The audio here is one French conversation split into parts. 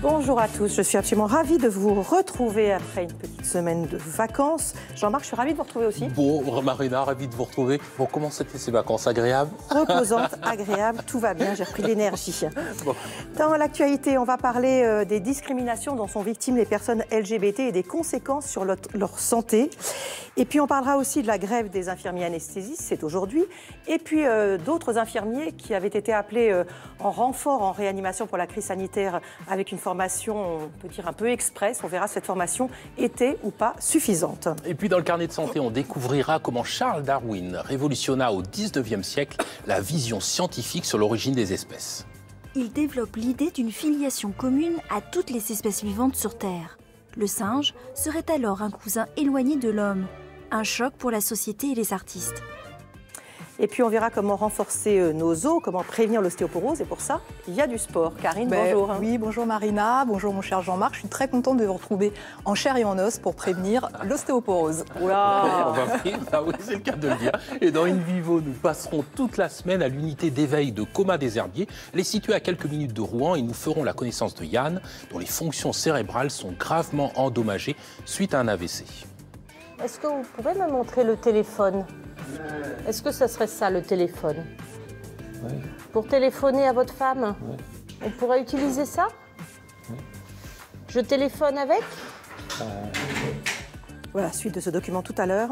Bonjour à tous, je suis absolument ravie de vous retrouver après une petite semaine de vacances. Jean-Marc, je suis ravie de vous retrouver aussi. Bon, Marina, ravie de vous retrouver. Bon, comment c'était ces vacances? Agréables? Reposantes, agréables, tout va bien, j'ai repris de l'énergie. Bon. Dans l'actualité, on va parler des discriminations dont sont victimes les personnes LGBT et des conséquences sur leur santé. Et puis on parlera aussi de la grève des infirmiers anesthésistes, c'est aujourd'hui. Et puis d'autres infirmiers qui avaient été appelés en renfort en réanimation pour la crise sanitaire avec une formation, on peut dire, un peu express. On verra si cette formation était ou pas suffisante. Et puis dans le carnet de santé, on découvrira comment Charles Darwin révolutionna au 19e siècle la vision scientifique sur l'origine des espèces. Il développe l'idée d'une filiation commune à toutes les espèces vivantes sur Terre. Le singe serait alors un cousin éloigné de l'homme. Un choc pour la société et les artistes. Et puis on verra comment renforcer nos os, comment prévenir l'ostéoporose. Et pour ça, il y a du sport. Karine, bonjour. Oui, bonjour Marina, bonjour mon cher Jean-Marc. Je suis très contente de vous retrouver en chair et en os pour prévenir l'ostéoporose. Oula, oui, c'est le cas de le dire. Et dans In Vivo, nous passerons toute la semaine à l'unité d'éveil de coma des Herbiers, les situés à quelques minutes de Rouen, et nous ferons la connaissance de Yann, dont les fonctions cérébrales sont gravement endommagées suite à un AVC. Est-ce que vous pouvez me montrer le téléphone ? Est-ce que ça serait ça, le téléphone? Oui. Pour téléphoner à votre femme? Oui. On pourrait utiliser ça? Oui. Je téléphone avec? Voilà, suite de ce document tout à l'heure.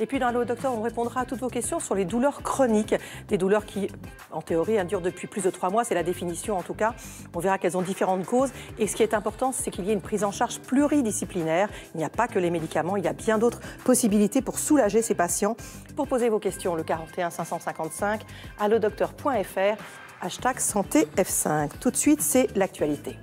Et puis dans Allo Docteurs, on répondra à toutes vos questions sur les douleurs chroniques. Des douleurs qui, en théorie, durent depuis plus de 3 mois. C'est la définition, en tout cas. On verra qu'elles ont différentes causes. Et ce qui est important, c'est qu'il y ait une prise en charge pluridisciplinaire. Il n'y a pas que les médicaments. Il y a bien d'autres possibilités pour soulager ces patients. Pour poser vos questions, le 41 555, allodocteur.fr, #SantéF5. Tout de suite, c'est l'actualité.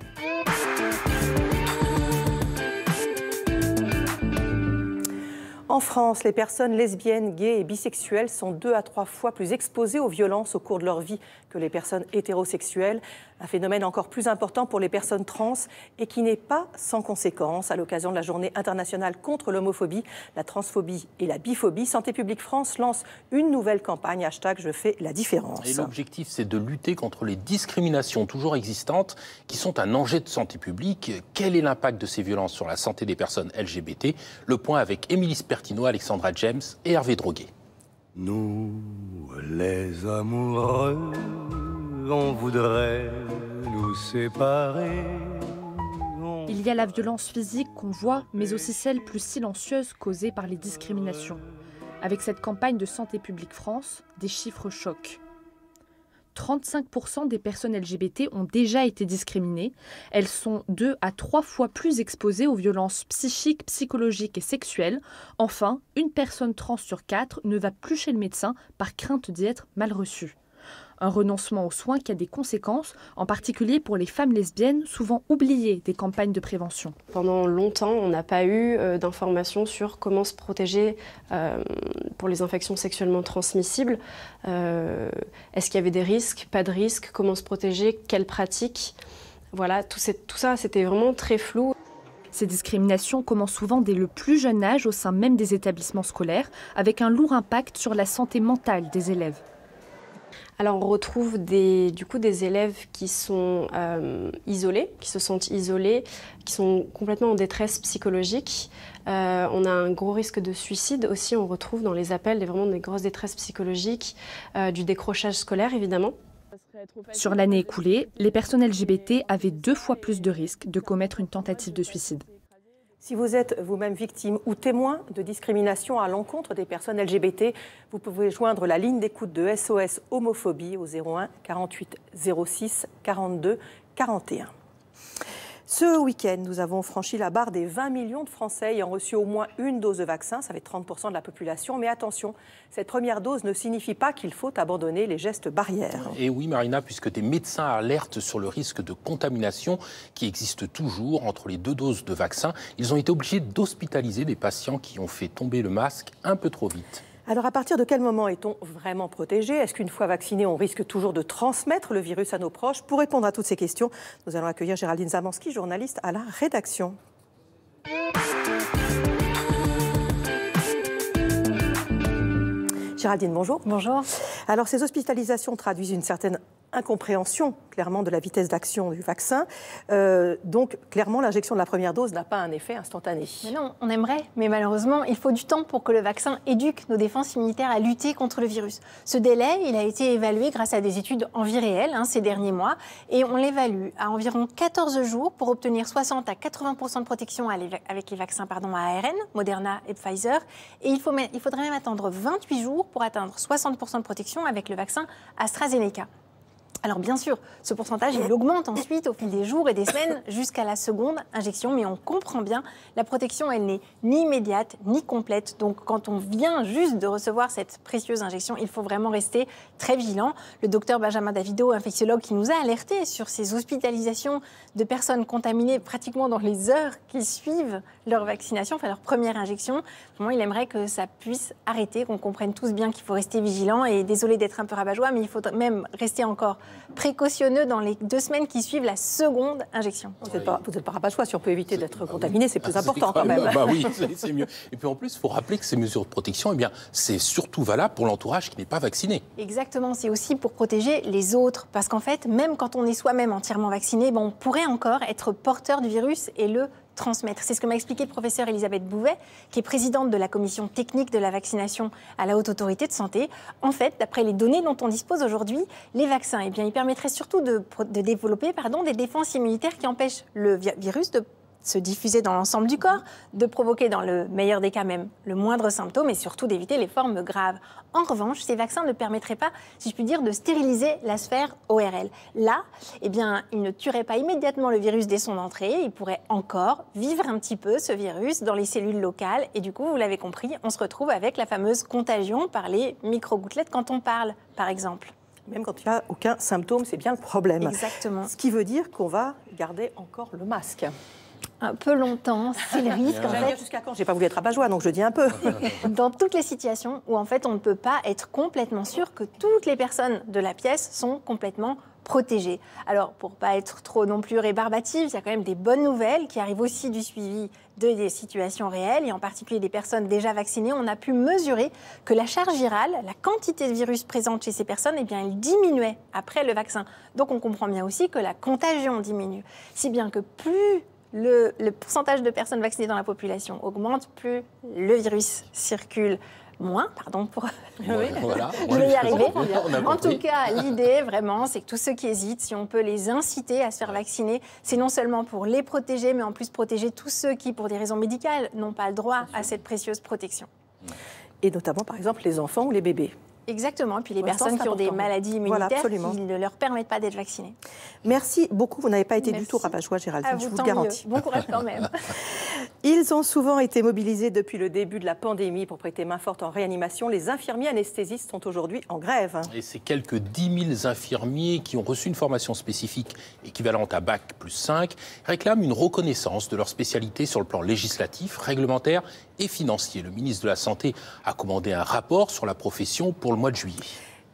En France, les personnes lesbiennes, gays et bisexuelles sont 2 à 3 fois plus exposées aux violences au cours de leur vie que les personnes hétérosexuelles. Un phénomène encore plus important pour les personnes trans et qui n'est pas sans conséquence. À l'occasion de la journée internationale contre l'homophobie, la transphobie et la biphobie, Santé publique France lance une nouvelle campagne, #JeFaisLaDifférence. Et l'objectif, c'est de lutter contre les discriminations toujours existantes qui sont un enjeu de santé publique. Quel est l'impact de ces violences sur la santé des personnes LGBT? Le point avec Émilie Spertino, Alexandra James et Hervé Droguet. Nous, les amoureux, on voudrait nous séparer. Il y a la violence physique qu'on voit, mais aussi celle plus silencieuse causée par les discriminations. Avec cette campagne de Santé publique France, des chiffres chocs. 35% des personnes LGBT ont déjà été discriminées. Elles sont 2 à 3 fois plus exposées aux violences psychiques, psychologiques et sexuelles. Enfin, une personne trans sur 4 ne va plus chez le médecin par crainte d'y être mal reçue. Un renoncement aux soins qui a des conséquences, en particulier pour les femmes lesbiennes, souvent oubliées des campagnes de prévention. Pendant longtemps, on n'a pas eu d'informations sur comment se protéger pour les infections sexuellement transmissibles. Est-ce qu'il y avait des risques, pas de risques, comment se protéger, quelles pratiques? Voilà, tout ça, c'était vraiment très flou. Ces discriminations commencent souvent dès le plus jeune âge au sein même des établissements scolaires, avec un lourd impact sur la santé mentale des élèves. Alors on retrouve des élèves qui sont isolés, qui se sentent isolés, qui sont complètement en détresse psychologique. On a un gros risque de suicide aussi, on retrouve dans les appels vraiment des grosses détresses psychologiques, du décrochage scolaire évidemment. Sur l'année écoulée, les personnes LGBT avaient 2 fois plus de risques de commettre une tentative de suicide. Si vous êtes vous-même victime ou témoin de discrimination à l'encontre des personnes LGBT, vous pouvez joindre la ligne d'écoute de SOS Homophobie au 01 48 06 42 41. Ce week-end, nous avons franchi la barre des 20 millions de Français ayant reçu au moins une dose de vaccin. Ça fait 30% de la population. Mais attention, cette première dose ne signifie pas qu'il faut abandonner les gestes barrières. Et oui, Marina, puisque des médecins alertent sur le risque de contamination qui existe toujours entre les 2 doses de vaccin, ils ont été obligés d'hospitaliser des patients qui ont fait tomber le masque un peu trop vite. Alors à partir de quel moment est-on vraiment protégé? Est-ce qu'une fois vacciné, on risque toujours de transmettre le virus à nos proches? Pour répondre à toutes ces questions, nous allons accueillir Géraldine Zamanski, journaliste à la rédaction. Géraldine, bonjour. Bonjour. Alors ces hospitalisations traduisent une certaine incompréhension, clairement, de la vitesse d'action du vaccin. Donc, clairement, l'injection de la première dose n'a pas un effet instantané. Mais non, on aimerait, mais malheureusement, il faut du temps pour que le vaccin éduque nos défenses immunitaires à lutter contre le virus. Ce délai, il a été évalué grâce à des études en vie réelle ces derniers mois, et on l'évalue à environ 14 jours pour obtenir 60 à 80% de protection avec les vaccins à ARN, Moderna et Pfizer, et il faudrait même attendre 28 jours pour atteindre 60% de protection avec le vaccin AstraZeneca. Alors bien sûr, ce pourcentage, il augmente ensuite au fil des jours et des semaines jusqu'à la seconde injection, mais on comprend bien, la protection, elle n'est ni immédiate, ni complète. Donc quand on vient juste de recevoir cette précieuse injection, il faut vraiment rester très vigilant. Le docteur Benjamin Davido, infectiologue, qui nous a alertés sur ces hospitalisations de personnes contaminées pratiquement dans les heures qui suivent leur vaccination, enfin leur première injection, vraiment, il aimerait que ça puisse arrêter, qu'on comprenne tous bien qu'il faut rester vigilant, et désolé d'être un peu rabat-joie, mais il faut même rester encore précautionneux dans les 2 semaines qui suivent la seconde injection. Vous n'êtes pas rabat-joie, si on peut éviter d'être contaminé, c'est plus important quand même. Bah oui, c'est mieux. Et puis en plus, il faut rappeler que ces mesures de protection, eh bien, c'est surtout valable pour l'entourage qui n'est pas vacciné. Exactement, c'est aussi pour protéger les autres, parce qu'en fait, même quand on est soi-même entièrement vacciné, ben, on pourrait encore être porteur du virus et le transmettre. C'est ce que m'a expliqué le professeur Elisabeth Bouvet, qui est présidente de la commission technique de la vaccination à la Haute Autorité de Santé. En fait, d'après les données dont on dispose aujourd'hui, les vaccins, eh bien, ils permettraient surtout de développer des défenses immunitaires qui empêchent le virus de se diffuser dans l'ensemble du corps, de provoquer dans le meilleur des cas même le moindre symptôme et surtout d'éviter les formes graves. En revanche, ces vaccins ne permettraient pas, si je puis dire, de stériliser la sphère ORL. Là, eh bien, ils ne tueraient pas immédiatement le virus dès son entrée, il pourrait encore vivre un petit peu ce virus dans les cellules locales et du coup, vous l'avez compris, on se retrouve avec la fameuse contagion par les micro-gouttelettes quand on parle, par exemple. Même quand il n'y a aucun symptôme, c'est bien le problème. Exactement. Ce qui veut dire qu'on va garder encore le masque. Un peu longtemps, c'est le risque. En fait, jusqu'à quand? J'ai pas voulu être rabat-joie, donc je dis un peu. Dans toutes les situations où en fait on ne peut pas être complètement sûr que toutes les personnes de la pièce sont complètement protégées. Alors pour pas être trop non plus rébarbative, il y a quand même des bonnes nouvelles qui arrivent aussi du suivi des situations réelles et en particulier des personnes déjà vaccinées. On a pu mesurer que la charge virale, la quantité de virus présente chez ces personnes, eh bien, elle diminuait après le vaccin. Donc on comprend bien aussi que la contagion diminue, si bien que plus le pourcentage de personnes vaccinées dans la population augmente, plus le virus circule moins. Pardon pour... Ouais, voilà, je vais y arriver. En tout cas, l'idée, vraiment, c'est que tous ceux qui hésitent, si on peut les inciter à se faire vacciner, c'est non seulement pour les protéger, mais en plus protéger tous ceux qui, pour des raisons médicales, n'ont pas le droit à cette précieuse protection. Et notamment, par exemple, les enfants ou les bébés. Exactement, et puis les personnes qui ont des maladies immunitaires qui ne leur permettent pas d'être vaccinées. Merci beaucoup, vous n'avez pas été du tout rabat-joie, Géraldine, je vous le garantis. Bon courage quand même. Ils ont souvent été mobilisés depuis le début de la pandémie pour prêter main forte en réanimation. Les infirmiers anesthésistes sont aujourd'hui en grève. Et c'est quelques 10 000 infirmiers qui ont reçu une formation spécifique équivalente à Bac plus 5, réclament une reconnaissance de leur spécialité sur le plan législatif, réglementaire et financier. Le ministre de la Santé a commandé un rapport sur la profession pour le mois de juillet.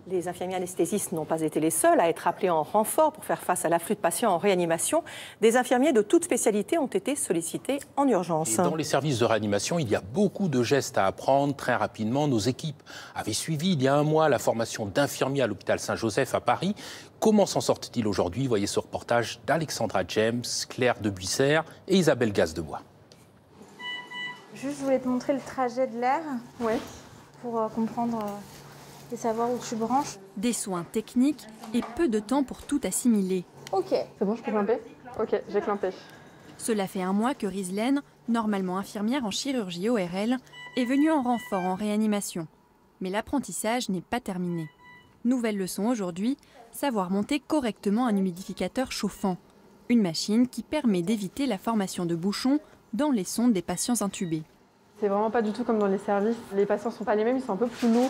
Les infirmiers anesthésistes n'ont pas été les seuls à être appelés en renfort pour faire face à l'afflux de patients en réanimation. Des infirmiers de toute spécialité ont été sollicités en urgence. Et dans les services de réanimation, il y a beaucoup de gestes à apprendre très rapidement. Nos équipes avaient suivi il y a un mois la formation d'infirmiers à l'hôpital Saint-Joseph à Paris. Comment s'en sortent-ils aujourd'hui? Voyez ce reportage d'Alexandra James, Claire de Buissère et Isabelle Gazebois. Juste, je voulais te montrer le trajet de l'air, ouais, pour comprendre... et savoir où tu branches. Des soins techniques et peu de temps pour tout assimiler. Ok. C'est bon, je peux climper? Ok, j'ai climpé. Cela fait un mois que Rhyslaine, normalement infirmière en chirurgie ORL, est venue en renfort en réanimation. Mais l'apprentissage n'est pas terminé. Nouvelle leçon aujourd'hui, savoir monter correctement un humidificateur chauffant. Une machine qui permet d'éviter la formation de bouchons dans les sondes des patients intubés. C'est vraiment pas du tout comme dans les services. Les patients sont pas les mêmes, ils sont un peu plus lourds.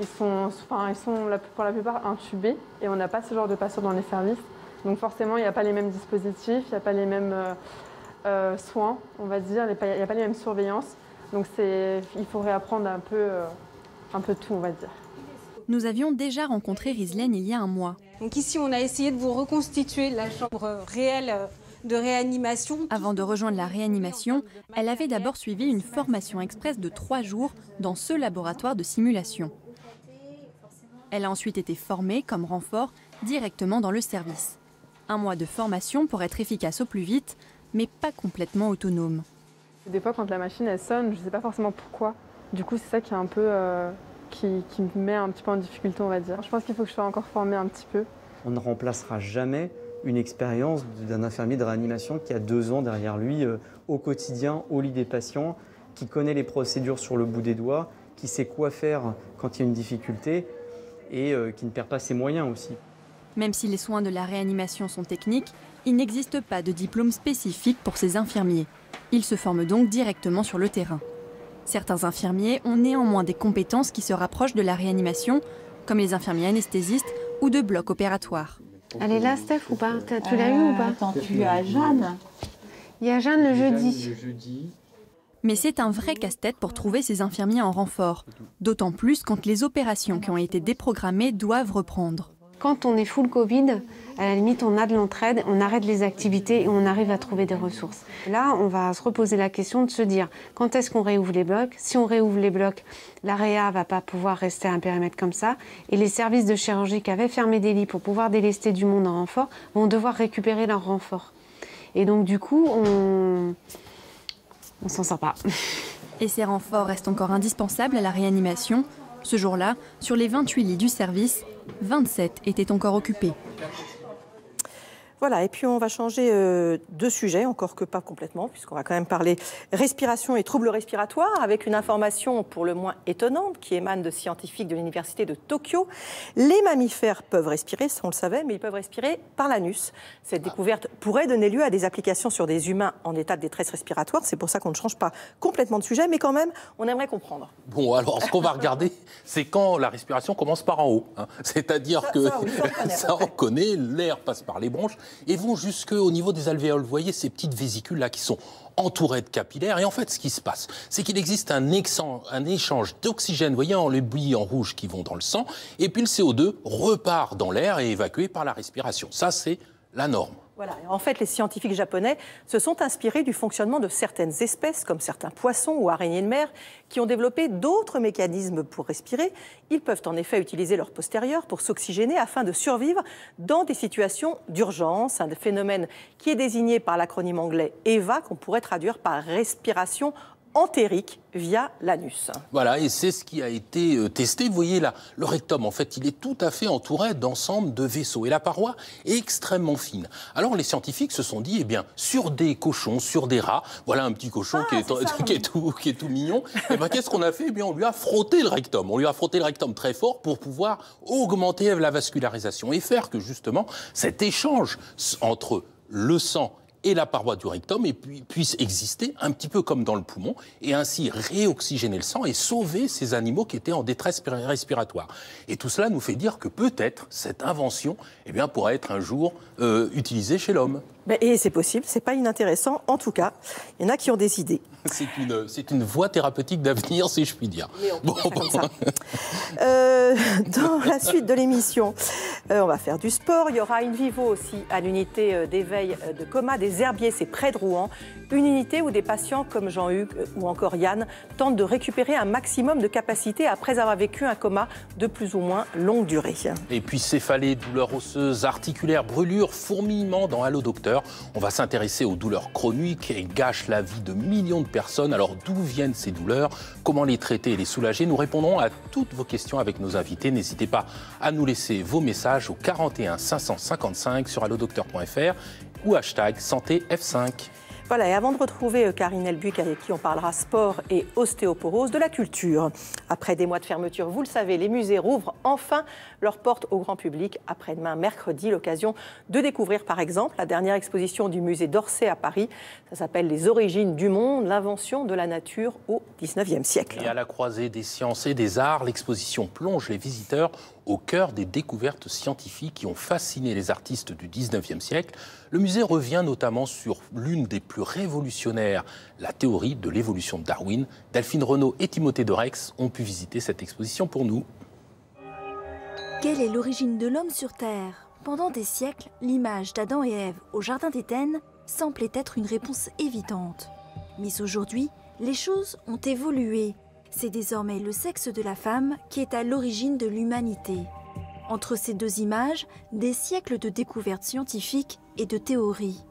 Ils sont pour la plupart intubés et on n'a pas ce genre de patients dans les services. Donc forcément, il n'y a pas les mêmes dispositifs, il n'y a pas les mêmes soins, on va dire, il n'y a pas les mêmes surveillances. Donc il faut réapprendre un peu tout, on va dire. Nous avions déjà rencontré Rhyslaine il y a un mois. Donc ici, on a essayé de vous reconstituer la chambre réelle de réanimation. Avant de rejoindre la réanimation, elle avait d'abord suivi une formation express de 3 jours dans ce laboratoire de simulation. Elle a ensuite été formée comme renfort directement dans le service. Un mois de formation pour être efficace au plus vite, mais pas complètement autonome. Des fois, quand la machine elle sonne, je ne sais pas forcément pourquoi. Du coup, c'est ça qui est un peu, qui me met un petit peu en difficulté, on va dire. Je pense qu'il faut que je sois encore formée un petit peu. On ne remplacera jamais une expérience d'un infirmier de réanimation qui a 2 ans derrière lui, au quotidien, au lit des patients, qui connaît les procédures sur le bout des doigts, qui sait quoi faire quand il y a une difficulté et qui ne perd pas ses moyens aussi. Même si les soins de la réanimation sont techniques, il n'existe pas de diplôme spécifique pour ces infirmiers. Ils se forment donc directement sur le terrain. Certains infirmiers ont néanmoins des compétences qui se rapprochent de la réanimation, comme les infirmiers anesthésistes ou de bloc opératoire. Elle est là, Steph, ou pas? Tu l'as eu ou pas? Attends, tu as Jeanne. Il y a Jeanne le jeudi. Mais c'est un vrai casse-tête pour trouver ces infirmiers en renfort, d'autant plus quand les opérations qui ont été déprogrammées doivent reprendre. Quand on est full Covid, à la limite, on a de l'entraide, on arrête les activités et on arrive à trouver des ressources. Là, on va se reposer la question de se dire quand est-ce qu'on réouvre les blocs? Si on réouvre les blocs, la réa ne va pas pouvoir rester à un périmètre comme ça. Et les services de chirurgie qui avaient fermé des lits pour pouvoir délester du monde en renfort vont devoir récupérer leur renfort. Et donc, du coup, on s'en sort pas. Et ces renforts restent encore indispensables à la réanimation. Ce jour-là, sur les 28 lits du service, 27 étaient encore occupés. Voilà, et puis on va changer de sujet, encore que pas complètement, puisqu'on va quand même parler respiration et troubles respiratoires, avec une information pour le moins étonnante qui émane de scientifiques de l'université de Tokyo. Les mammifères peuvent respirer, ça on le savait, mais ils peuvent respirer par l'anus. Cette découverte pourrait donner lieu à des applications sur des humains en état de détresse respiratoire, c'est pour ça qu'on ne change pas complètement de sujet, mais quand même, on aimerait comprendre. Bon, alors ce qu'on va regarder, c'est quand la respiration commence par en haut, hein. C'est-à-dire que ça on connaît, l'air passe par les bronches, et vont jusqu'au niveau des alvéoles. Vous voyez ces petites vésicules-là qui sont entourées de capillaires. Et en fait, ce qui se passe, c'est qu'il existe un échange d'oxygène. Vous voyez les bouillies en rouge qui vont dans le sang. Et puis le CO2 repart dans l'air et est évacué par la respiration. Ça, c'est la norme. Voilà. En fait, les scientifiques japonais se sont inspirés du fonctionnement de certaines espèces, comme certains poissons ou araignées de mer, qui ont développé d'autres mécanismes pour respirer. Ils peuvent en effet utiliser leur postérieur pour s'oxygéner afin de survivre dans des situations d'urgence, un phénomène qui est désigné par l'acronyme anglais EVA, qu'on pourrait traduire par respiration entérique via l'anus. Voilà, et c'est ce qui a été testé. Vous voyez là, le rectum, en fait, il est tout à fait entouré d'ensemble de vaisseaux. Et la paroi est extrêmement fine. Alors, les scientifiques se sont dit, eh bien, sur des cochons, sur des rats, voilà un petit cochon qui est tout mignon, eh bien, qu'est-ce qu'on a fait? Eh bien, on lui a frotté le rectum. On lui a frotté le rectum très fort pour pouvoir augmenter la vascularisation et faire que, justement, cet échange entre le sang et la paroi du rectum et puisse exister un petit peu comme dans le poumon et ainsi réoxygéner le sang et sauver ces animaux qui étaient en détresse respiratoire. Et tout cela nous fait dire que peut-être cette invention pourra être un jour utilisée chez l'homme. Et c'est possible, c'est pas inintéressant. En tout cas, il y en a qui ont des idées. C'est une voie thérapeutique d'avenir, si je puis dire. Dans la suite de l'émission, on va faire du sport. Il y aura une vivo aussi à l'unité d'éveil de coma des Herbiers, c'est près de Rouen. Une unité où des patients comme Jean-Hugues ou encore Yann tentent de récupérer un maximum de capacité après avoir vécu un coma de plus ou moins longue durée. Et puis céphalées, douleurs osseuses, articulaires, brûlures, fourmillements dans Allo Docteurs. On va s'intéresser aux douleurs chroniques et gâchent la vie de millions de personnes. Alors d'où viennent ces douleurs? Comment les traiter et les soulager? Nous répondrons à toutes vos questions avec nos invités. N'hésitez pas à nous laisser vos messages au 41 555 sur allodocteur.fr ou #SantéF5. Voilà, et avant de retrouver Karine Elbuck avec qui on parlera sport et ostéoporose, de la culture. Après des mois de fermeture, vous le savez, les musées rouvrent enfin leurs portes au grand public. Après-demain, mercredi, l'occasion de découvrir par exemple la dernière exposition du musée d'Orsay à Paris. Ça s'appelle « Les Origines du Monde, l'invention de la nature au XIXe siècle ». Et à la croisée des sciences et des arts, l'exposition plonge les visiteurs au cœur des découvertes scientifiques qui ont fasciné les artistes du XIXe siècle. Le musée revient notamment sur l'une des plus révolutionnaires, la théorie de l'évolution de Darwin. Delphine Renaud et Timothée De Rex ont pu visiter cette exposition pour nous. Quelle est l'origine de l'homme sur Terre? Pendant des siècles, l'image d'Adam et Ève au jardin d'Éden semblait être une réponse évidente. Mais aujourd'hui, les choses ont évolué. C'est désormais le sexe de la femme qui est à l'origine de l'humanité. Entre ces deux images, des siècles de découvertes scientifiques et de théories.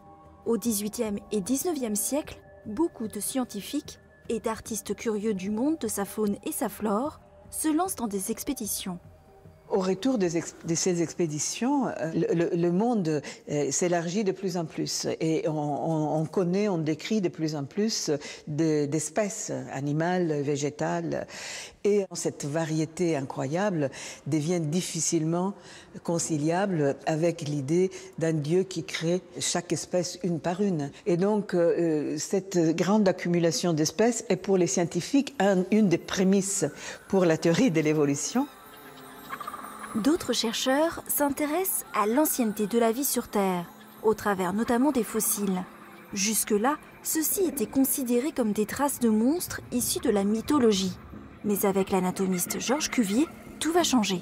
Au XVIIIe et XIXe siècle, beaucoup de scientifiques et d'artistes curieux du monde de sa faune et sa flore se lancent dans des expéditions. Au retour de ces expéditions, le monde s'élargit de plus en plus et on connaît, on décrit de plus en plus d'espèces animales, végétales. Et cette variété incroyable devient difficilement conciliable avec l'idée d'un Dieu qui crée chaque espèce une par une. Et donc, cette grande accumulation d'espèces est pour les scientifiques une des prémices pour la théorie de l'évolution. D'autres chercheurs s'intéressent à l'ancienneté de la vie sur Terre, au travers notamment des fossiles. Jusque-là, ceux-ci étaient considérés comme des traces de monstres issus de la mythologie. Mais avec l'anatomiste Georges Cuvier, tout va changer.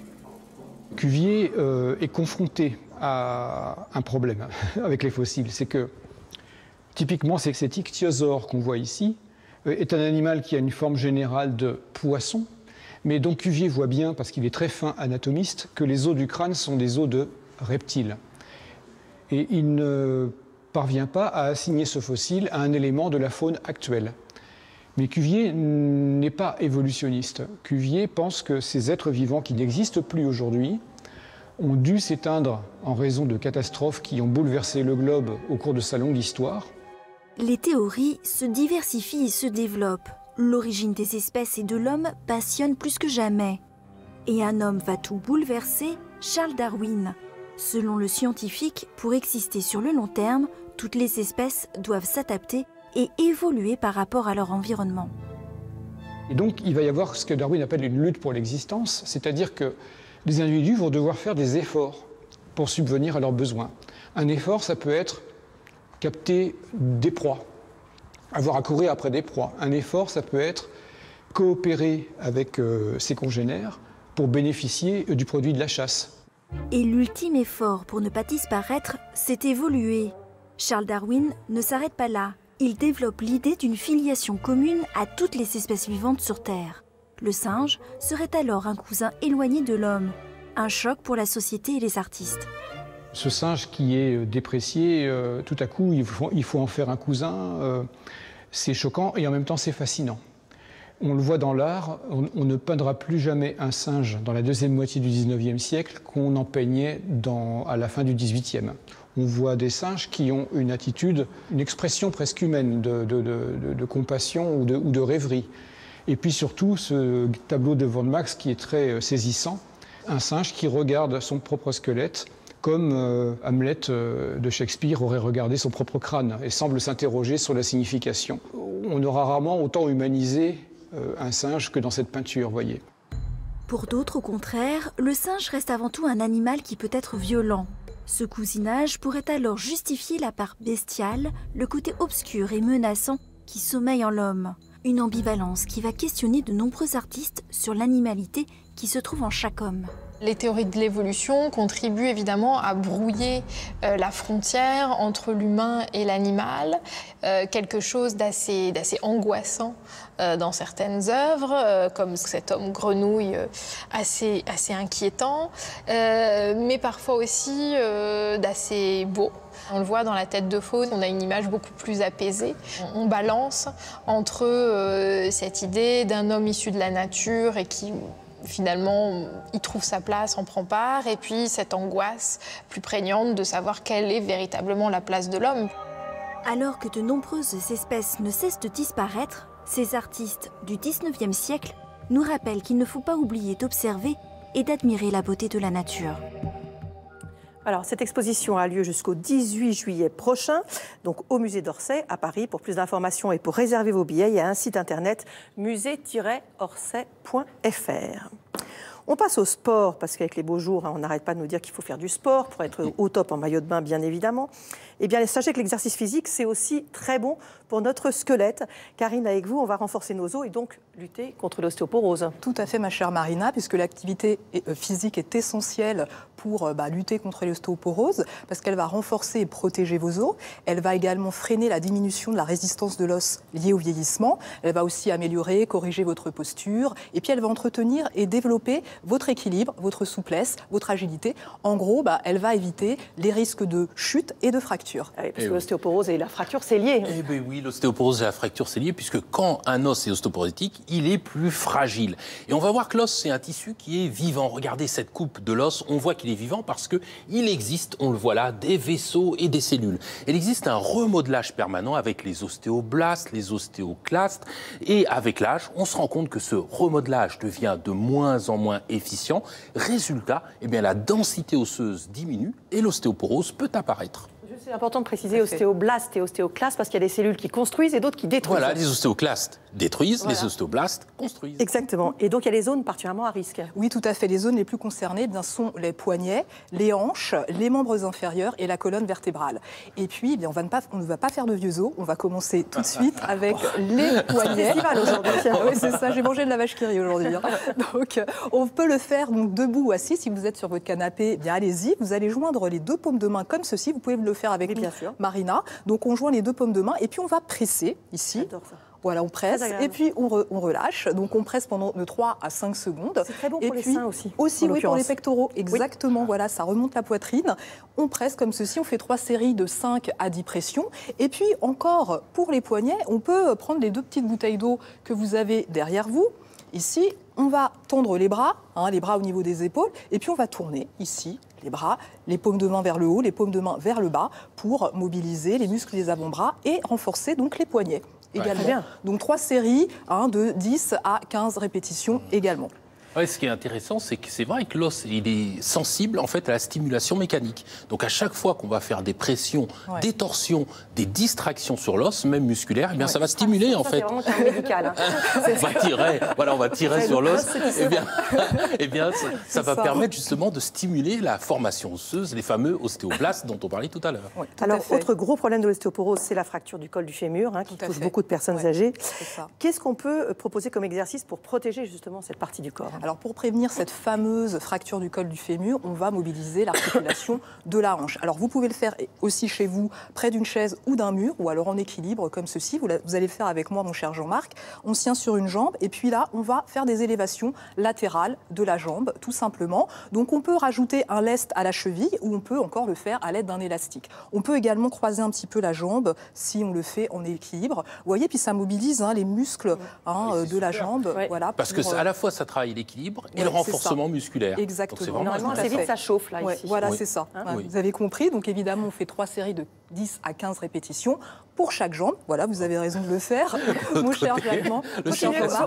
Cuvier est confronté à un problème avec les fossiles. C'est que, typiquement, c'est que cet ichthyosaure qu'on voit ici est un animal qui a une forme générale de poisson. Mais donc Cuvier voit bien, parce qu'il est très fin anatomiste, que les os du crâne sont des os de reptiles. Et il ne parvient pas à assigner ce fossile à un élément de la faune actuelle. Mais Cuvier n'est pas évolutionniste. Cuvier pense que ces êtres vivants qui n'existent plus aujourd'hui ont dû s'éteindre en raison de catastrophes qui ont bouleversé le globe au cours de sa longue histoire. Les théories se diversifient et se développent. L'origine des espèces et de l'homme passionne plus que jamais. Et un homme va tout bouleverser, Charles Darwin. Selon le scientifique, pour exister sur le long terme, toutes les espèces doivent s'adapter et évoluer par rapport à leur environnement. Et donc, il va y avoir ce que Darwin appelle une lutte pour l'existence, c'est-à-dire que les individus vont devoir faire des efforts pour subvenir à leurs besoins. Un effort, ça peut être capter des proies, avoir à courir après des proies. Un effort, ça peut être coopérer avec ses congénères pour bénéficier du produit de la chasse. Et l'ultime effort pour ne pas disparaître, c'est évoluer. Charles Darwin ne s'arrête pas là. Il développe l'idée d'une filiation commune à toutes les espèces vivantes sur Terre. Le singe serait alors un cousin éloigné de l'homme. Un choc pour la société et les artistes. Ce singe qui est déprécié, tout à coup, il faut en faire un cousin. C'est choquant et en même temps, c'est fascinant. On le voit dans l'art, on ne peindra plus jamais un singe dans la deuxième moitié du 19e siècle qu'on en peignait à la fin du 18e. On voit des singes qui ont une attitude, une expression presque humaine de compassion ou de rêverie. Et puis surtout, ce tableau de von Max qui est très saisissant, un singe qui regarde son propre squelette comme Hamlet de Shakespeare aurait regardé son propre crâne et semble s'interroger sur la signification. On aura rarement autant humanisé un singe que dans cette peinture, voyez. Pour d'autres, au contraire, le singe reste avant tout un animal qui peut être violent. Ce cousinage pourrait alors justifier la part bestiale, le côté obscur et menaçant qui sommeille en l'homme. Une ambivalence qui va questionner de nombreux artistes sur l'animalité qui se trouve en chaque homme. Les théories de l'évolution contribuent évidemment à brouiller la frontière entre l'humain et l'animal, quelque chose d'assez angoissant dans certaines œuvres, comme cet homme grenouille assez inquiétant, mais parfois aussi d'assez beau. On le voit dans la tête de faune, on a une image beaucoup plus apaisée. On balance entre cette idée d'un homme issu de la nature et qui finalement, il trouve sa place, en prend part, et puis cette angoisse plus prégnante de savoir quelle est véritablement la place de l'homme. Alors que de nombreuses espèces ne cessent de disparaître, ces artistes du 19e siècle nous rappellent qu'il ne faut pas oublier d'observer et d'admirer la beauté de la nature. Alors, cette exposition a lieu jusqu'au 18 juillet prochain, donc au Musée d'Orsay à Paris. Pour plus d'informations et pour réserver vos billets, il y a un site internet musée-orsay.fr. On passe au sport, parce qu'avec les beaux jours, on n'arrête pas de nous dire qu'il faut faire du sport pour être au top en maillot de bain, bien évidemment. Eh bien, sachez que l'exercice physique, c'est aussi très bon pour notre squelette. Karine, avec vous, on va renforcer nos os et donc lutter contre l'ostéoporose. Tout à fait, ma chère Marina, puisque l'activité physique est essentielle pour lutter contre l'ostéoporose, parce qu'elle va renforcer et protéger vos os. Elle va également freiner la diminution de la résistance de l'os liée au vieillissement. Elle va aussi améliorer, corriger votre posture. Et puis, elle va entretenir et développer votre équilibre, votre souplesse, votre agilité. En gros, elle va éviter les risques de chute et de fracture. Oui, parce que l'ostéoporose et la fracture, c'est lié. Eh bien oui, l'ostéoporose et la fracture, c'est lié, puisque quand un os est ostéoporotique, il est plus fragile. Et on va voir que l'os, c'est un tissu qui est vivant. Regardez cette coupe de l'os, on voit qu'il est vivant parce qu'il existe, on le voit là, des vaisseaux et des cellules. Il existe un remodelage permanent avec les ostéoblastes, les ostéoclastes, et avec l'âge, on se rend compte que ce remodelage devient de moins en moins efficient. Résultat, eh bien, la densité osseuse diminue et l'ostéoporose peut apparaître. C'est important de préciser ostéoblastes et ostéoclastes parce qu'il y a des cellules qui construisent et d'autres qui détruisent. Voilà, les ostéoclastes détruisent, les ostéoblastes construisent. Exactement. Et donc il y a les zones particulièrement à risque. Oui, tout à fait. Les zones les plus concernées sont les poignets, les hanches, les membres inférieurs et la colonne vertébrale. Et puis, on ne va pas faire de vieux os. On va commencer tout de suite avec les poignets. Oui, c'est ça. J'ai mangé de la vache qui rit aujourd'hui. Donc, on peut le faire donc, debout ou assis. Si vous êtes sur votre canapé, bien allez-y. Vous allez joindre les deux paumes de main comme ceci. Vous pouvez le faire avec bien sûr. Marina. Donc on joint les deux paumes de main et puis on va presser ici. J'adore ça. Voilà, on presse et puis on relâche. Donc on presse pendant de 3 à 5 secondes. C'est très bon pour les seins aussi. Aussi, oui, pour les pectoraux. Exactement, oui. Voilà, ça remonte la poitrine. On presse comme ceci, on fait 3 séries de 5 à 10 pressions. Et puis encore, pour les poignets, on peut prendre les deux petites bouteilles d'eau que vous avez derrière vous. Ici, on va tendre les bras, les bras au niveau des épaules, et puis on va tourner ici les bras, les paumes de main vers le haut, les paumes de main vers le bas, pour mobiliser les muscles des avant-bras et renforcer donc les poignets également. Ouais. Donc 3 séries de 10 à 15 répétitions également. Ouais, ce qui est intéressant, c'est que c'est vrai que l'os il est sensible en fait à la stimulation mécanique. Donc à chaque fois qu'on va faire des pressions, des torsions, des distractions sur l'os, même musculaire, eh bien ça va stimuler en fait. C'est vraiment médical. On va tirer sur l'os. Eh bien, ça va permettre justement de stimuler la formation osseuse, les fameux ostéoblastes dont on parlait tout à l'heure. Ouais, alors autre gros problème de l'ostéoporose, c'est la fracture du col du fémur qui touche beaucoup de personnes âgées. Qu'est-ce qu'on peut proposer comme exercice pour protéger justement cette partie du corps? Alors pour prévenir cette fameuse fracture du col du fémur, on va mobiliser l'articulation de la hanche. Alors vous pouvez le faire aussi chez vous, près d'une chaise ou d'un mur, ou alors en équilibre comme ceci. Vous allez le faire avec moi, mon cher Jean-Marc. On se tient sur une jambe et puis là, on va faire des élévations latérales de la jambe, tout simplement. Donc on peut rajouter un lest à la cheville ou on peut encore le faire à l'aide d'un élastique. On peut également croiser un petit peu la jambe si on le fait en équilibre. Vous voyez, puis ça mobilise les muscles de la jambe. Oui. Voilà, parce que à la fois, ça travaille l'équilibre et le renforcement musculaire. Exactement. Normalement, c'est vite, ça chauffe là, ici. Voilà, c'est ça. Vous avez compris. Donc évidemment, on fait 3 séries de 10 à 15 répétitions pour chaque jambe. Voilà, vous avez raison de le faire, mon cher Jean-Marc.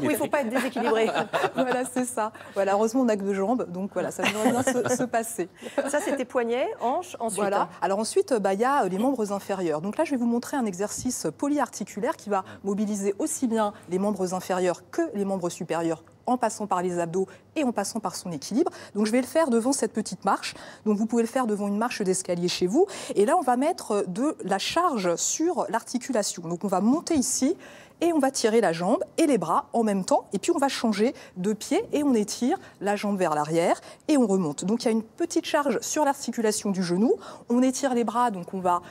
Il ne faut pas être déséquilibré. Voilà, c'est ça. Voilà, heureusement, on n'a que 2 jambes, donc voilà, ça devrait bien se passer. Ça, c'était poignet, hanche, ensuite. Voilà. Alors ensuite, il y a les membres inférieurs. Donc là, je vais vous montrer un exercice polyarticulaire qui va mobiliser aussi bien les membres inférieurs que les membres supérieurs, en passant par les abdos et en passant par son équilibre. Donc je vais le faire devant cette petite marche. Donc vous pouvez le faire devant une marche d'escalier chez vous. Et là, on va mettre de la charge sur l'articulation. Donc on va monter ici et on va tirer la jambe et les bras en même temps. Et puis on va changer de pied et on étire la jambe vers l'arrière et on remonte. Donc il y a une petite charge sur l'articulation du genou. On étire les bras, donc on va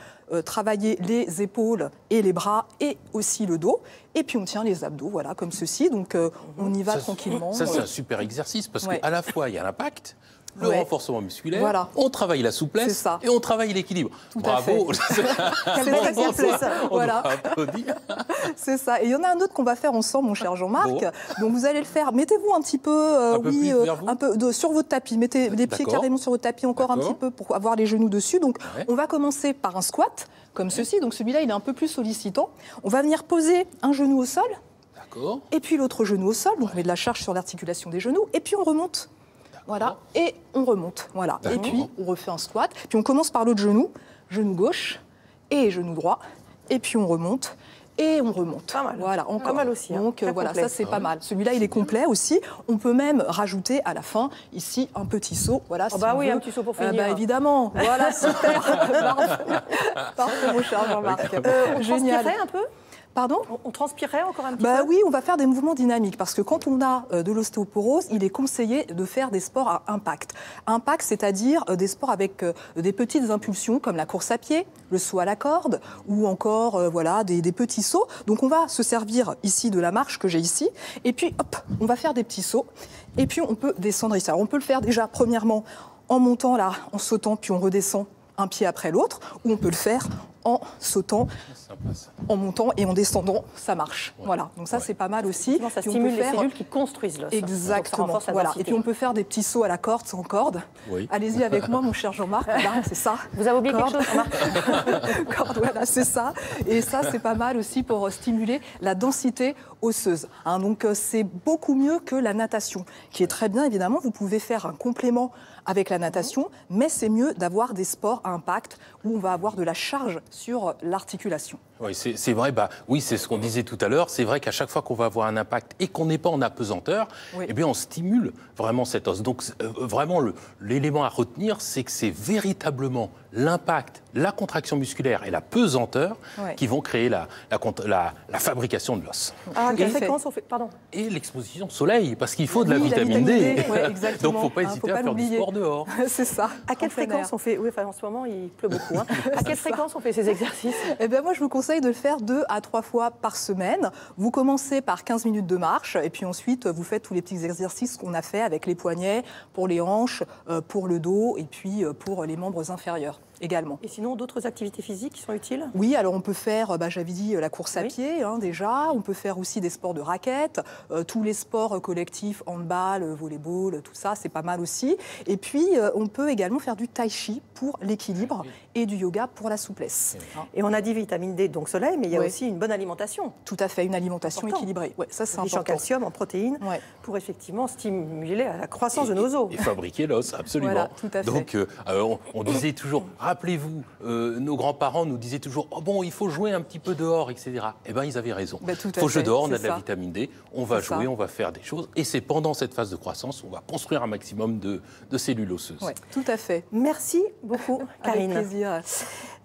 travailler les épaules et les bras et aussi le dos. Et puis on tient les abdos, voilà, comme ceci. Donc on y va tranquillement. Ça, c'est un super exercice parce qu'à la fois, il y a l'impact, le renforcement musculaire, on travaille la souplesse et on travaille l'équilibre. Bravo. C'est ça. Et il y en a un autre qu'on va faire ensemble, mon cher Jean-Marc. Donc vous allez le faire. Mettez-vous un petit peu, sur votre tapis. Mettez les pieds carrément sur votre tapis encore un petit peu pour avoir les genoux dessus. Donc on va commencer par un squat comme ceci. Donc celui-là, il est un peu plus sollicitant. On va venir poser un genou au sol. Et puis l'autre genou au sol. Donc on met de la charge sur l'articulation des genoux. Et puis on remonte. Voilà, et on remonte, voilà. Et puis, on refait un squat. Puis, on commence par l'autre genou, genou gauche et genou droit. Et puis, on remonte. Et on remonte. Pas mal. Voilà, encore. Pas mal aussi. Donc voilà, ça c'est pas mal. Celui-là, il est complet aussi. On peut même rajouter à la fin, ici, un petit saut. Voilà, si on veut. Un petit saut pour finir. Évidemment. Voilà, super. Parfait, mon cher Jean-Marc. Génial. On transpirait un peu ? Pardon ? On transpirerait encore un petit peu ? Oui, on va faire des mouvements dynamiques parce que quand on a de l'ostéoporose, il est conseillé de faire des sports à impact. Impact, c'est-à-dire des sports avec des petites impulsions comme la course à pied, le saut à la corde ou encore voilà, des petits sauts. Donc on va se servir ici de la marche que j'ai ici et puis hop, on va faire des petits sauts et puis on peut descendre ici. Alors on peut le faire déjà premièrement en montant là, en sautant puis on redescend un pied après l'autre ou on peut le faire en sautant, en montant et en descendant, ça marche. Ouais. Voilà, donc ça, ouais, c'est pas mal aussi. Ça stimule les cellules qui construisent l'os. Exactement, voilà. Et puis on peut faire des petits sauts à la corde, sans corde. Oui. Allez-y avec moi, mon cher Jean-Marc, c'est ça. Vous avez oublié quelque chose, Jean-Marc. Corde, voilà, c'est ça. Et ça, c'est pas mal aussi pour stimuler la densité osseuse. Hein, donc c'est beaucoup mieux que la natation, qui est très bien, évidemment. Vous pouvez faire un complément avec la natation, mais c'est mieux d'avoir des sports à impact où on va avoir de la charge sur l'articulation. Oui, c'est vrai, oui, c'est ce qu'on disait tout à l'heure, c'est vrai qu'à chaque fois qu'on va avoir un impact et qu'on n'est pas en apesanteur, oui, eh bien on stimule vraiment cet os. Donc vraiment, l'élément à retenir, c'est que c'est véritablement l'impact, la contraction musculaire et la pesanteur, oui, qui vont créer la fabrication de l'os. Ah, et l'exposition au soleil, parce qu'il faut de la vitamine D. Oui, donc il ne faut pas hésiter à faire du sport dehors. C'est ça. À quelle fréquence on fait... Oui, enfin, en ce moment, il pleut beaucoup. Hein. À quelle fréquence on fait ces exercices? Eh bien, moi, je vous conseille de le faire 2 à 3 fois par semaine. Vous commencez par 15 minutes de marche et puis ensuite, vous faites tous les petits exercices qu'on a fait avec les poignets, pour les hanches, pour le dos et puis pour les membres inférieurs également. Et sinon, d'autres activités physiques qui sont utiles? Oui, alors on peut faire, j'avais dit, la course à pied, hein, déjà. On peut faire aussi des sports de raquettes, tous les sports collectifs, handball, volleyball, tout ça, c'est pas mal aussi. Et puis, on peut également faire du tai chi pour l'équilibre et du yoga pour la souplesse. Et on a dit vitamine D, donc soleil, mais il y a aussi une bonne alimentation. Tout à fait, une alimentation équilibrée. Ouais, ça, c'est important. En calcium, en protéines, pour effectivement stimuler la croissance de nos os. Et fabriquer l'os, absolument. Voilà, tout à fait. Donc, on disait toujours... Rappelez-vous, nos grands-parents nous disaient toujours « Oh bon, il faut jouer un petit peu dehors, etc. » Eh bien, ils avaient raison. Il faut jouer dehors, on a de la vitamine D, on va jouer, on va faire des choses. Et c'est pendant cette phase de croissance, on va construire un maximum de cellules osseuses. Oui, tout à fait. Merci beaucoup, Karine. Avec plaisir.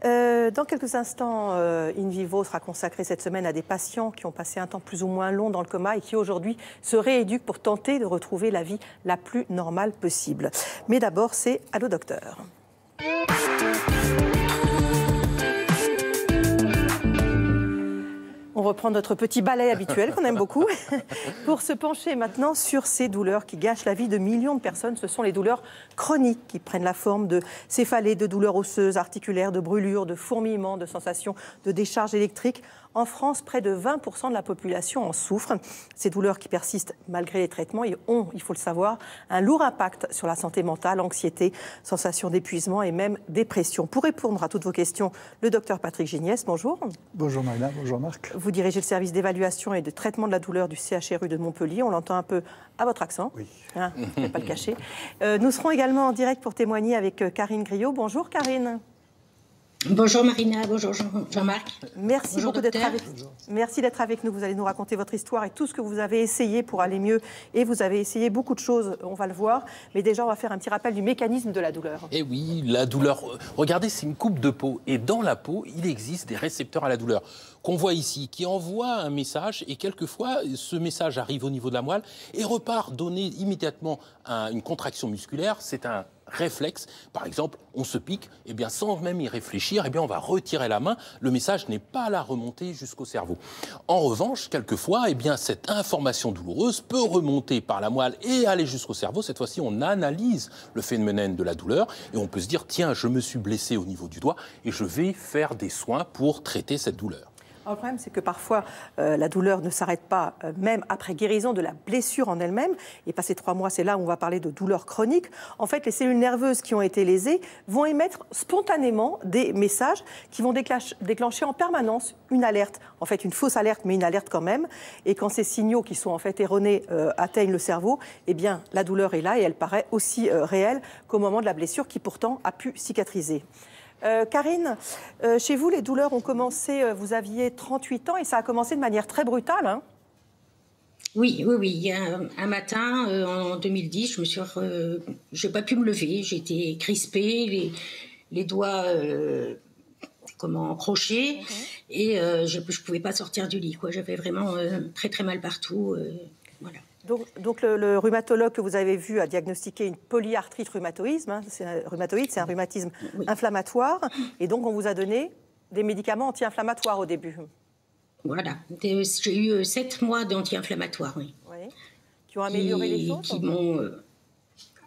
Dans quelques instants, In Vivo sera consacré cette semaine à des patients qui ont passé un temps plus ou moins long dans le coma et qui aujourd'hui se rééduquent pour tenter de retrouver la vie la plus normale possible. Mais d'abord, c'est Allo Docteurs. On reprend notre petit balai habituel qu'on aime beaucoup pour se pencher maintenant sur ces douleurs qui gâchent la vie de millions de personnes. Ce sont les douleurs chroniques qui prennent la forme de céphalées, de douleurs osseuses, articulaires, de brûlures, de fourmillements, de sensations de décharge électrique. En France, près de 20% de la population en souffre. Ces douleurs qui persistent malgré les traitements et ont, il faut le savoir, un lourd impact sur la santé mentale, anxiété, sensation d'épuisement et même dépression. Pour répondre à toutes vos questions, le docteur Patrick Giniès, bonjour. Bonjour Marina, bonjour Marc. Vous dirigez le service d'évaluation et de traitement de la douleur du CHRU de Montpellier. On l'entend un peu à votre accent. Oui. Hein, je ne vais pas le cacher. Nous serons également en direct pour témoigner avec Karine Griot. Bonjour Karine. Bonjour Marina, bonjour Jean-Marc. Merci beaucoup d'être avec nous. Merci d'être avec nous. Vous allez nous raconter votre histoire et tout ce que vous avez essayé pour aller mieux. Et vous avez essayé beaucoup de choses, on va le voir. Mais déjà, on va faire un petit rappel du mécanisme de la douleur. Eh oui, la douleur. Regardez, c'est une coupe de peau. Et dans la peau, il existe des récepteurs à la douleur qu'on voit ici, qui envoie un message, et quelquefois, ce message arrive au niveau de la moelle et repart donner immédiatement une contraction musculaire. C'est un réflexe. Par exemple, on se pique, et bien sans même y réfléchir, et bien on va retirer la main. Le message n'est pas à la remontée jusqu'au cerveau. En revanche, quelquefois, et bien cette information douloureuse peut remonter par la moelle et aller jusqu'au cerveau. Cette fois-ci, on analyse le phénomène de la douleur et on peut se dire, tiens, je me suis blessé au niveau du doigt et je vais faire des soins pour traiter cette douleur. Alors, le problème, c'est que parfois, la douleur ne s'arrête pas, même après guérison de la blessure en elle-même. Et passé 3 mois, c'est là où on va parler de douleur chronique. En fait, les cellules nerveuses qui ont été lésées vont émettre spontanément des messages qui vont déclencher en permanence une alerte. En fait, une fausse alerte, mais une alerte quand même. Et quand ces signaux qui sont en fait erronés atteignent le cerveau, eh bien, la douleur est là et elle paraît aussi réelle qu'au moment de la blessure qui pourtant a pu cicatriser. Karine, chez vous, les douleurs ont commencé, vous aviez 38 ans et ça a commencé de manière très brutale. Hein ? Oui, oui, oui. Un matin, en 2010, je n'ai pas pu me lever. J'étais crispée, les doigts comme en crochet. Mmh. Et je ne pouvais pas sortir du lit, quoi. J'avais vraiment très très mal partout. Voilà. Donc le rhumatologue que vous avez vu a diagnostiqué une polyarthrite rhumatoïde, hein, c'est un rhumatisme oui. inflammatoire. Et donc on vous a donné des médicaments anti-inflammatoires au début. Voilà, j'ai eu 7 mois d'anti-inflammatoires, oui. Oui. Qui ont amélioré les choses qui m'ont,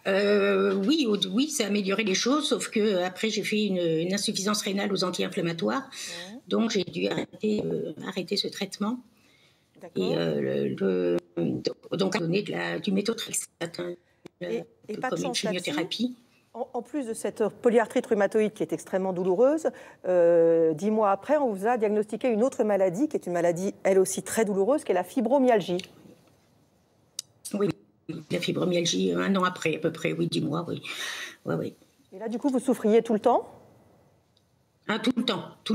oui, ça a amélioré les choses, sauf que après j'ai fait une insuffisance rénale aux anti-inflammatoires, ouais. donc j'ai dû arrêter ce traitement. Et donc, on a donné du méthotrexate, comme une chimiothérapie. En plus de cette polyarthrite rhumatoïde qui est extrêmement douloureuse, 10 mois après, on vous a diagnostiqué une autre maladie, qui est une maladie, elle aussi, très douloureuse, qui est la fibromyalgie. Oui, la fibromyalgie, 1 an après, à peu près, oui, 10 mois, oui. Ouais, oui. Et là, du coup, vous souffriez tout le temps ? Ah, tout le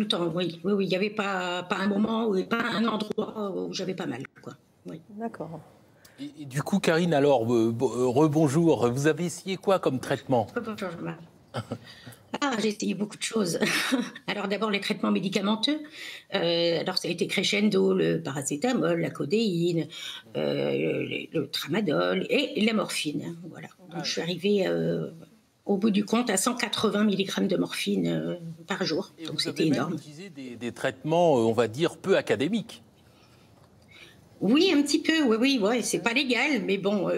temps, oui. Oui, oui, il n'y avait pas un moment, pas un endroit où j'avais pas mal, quoi. Oui. D'accord. Et du coup, Karine, alors, rebonjour, vous avez essayé quoi comme traitement? Ah, j'ai essayé beaucoup de choses. Alors d'abord, les traitements médicamenteux. Alors ça a été crescendo, le paracétamol, la codéine, le tramadol et la morphine. Voilà. Donc, je suis arrivée... au bout du compte, à 180 mg de morphine par jour. Et donc c'était énorme. Vous utilisez des traitements, on va dire, peu académiques. Oui, un petit peu. Oui, oui, ouais. C'est pas légal, mais bon,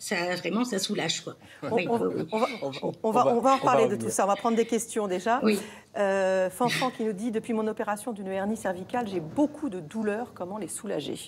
ça vraiment, ça soulage, quoi. On va en parler de tout ça. On va prendre des questions déjà. Oui. Fanfan qui nous dit, depuis mon opération d'une hernie cervicale, j'ai beaucoup de douleurs. Comment les soulager?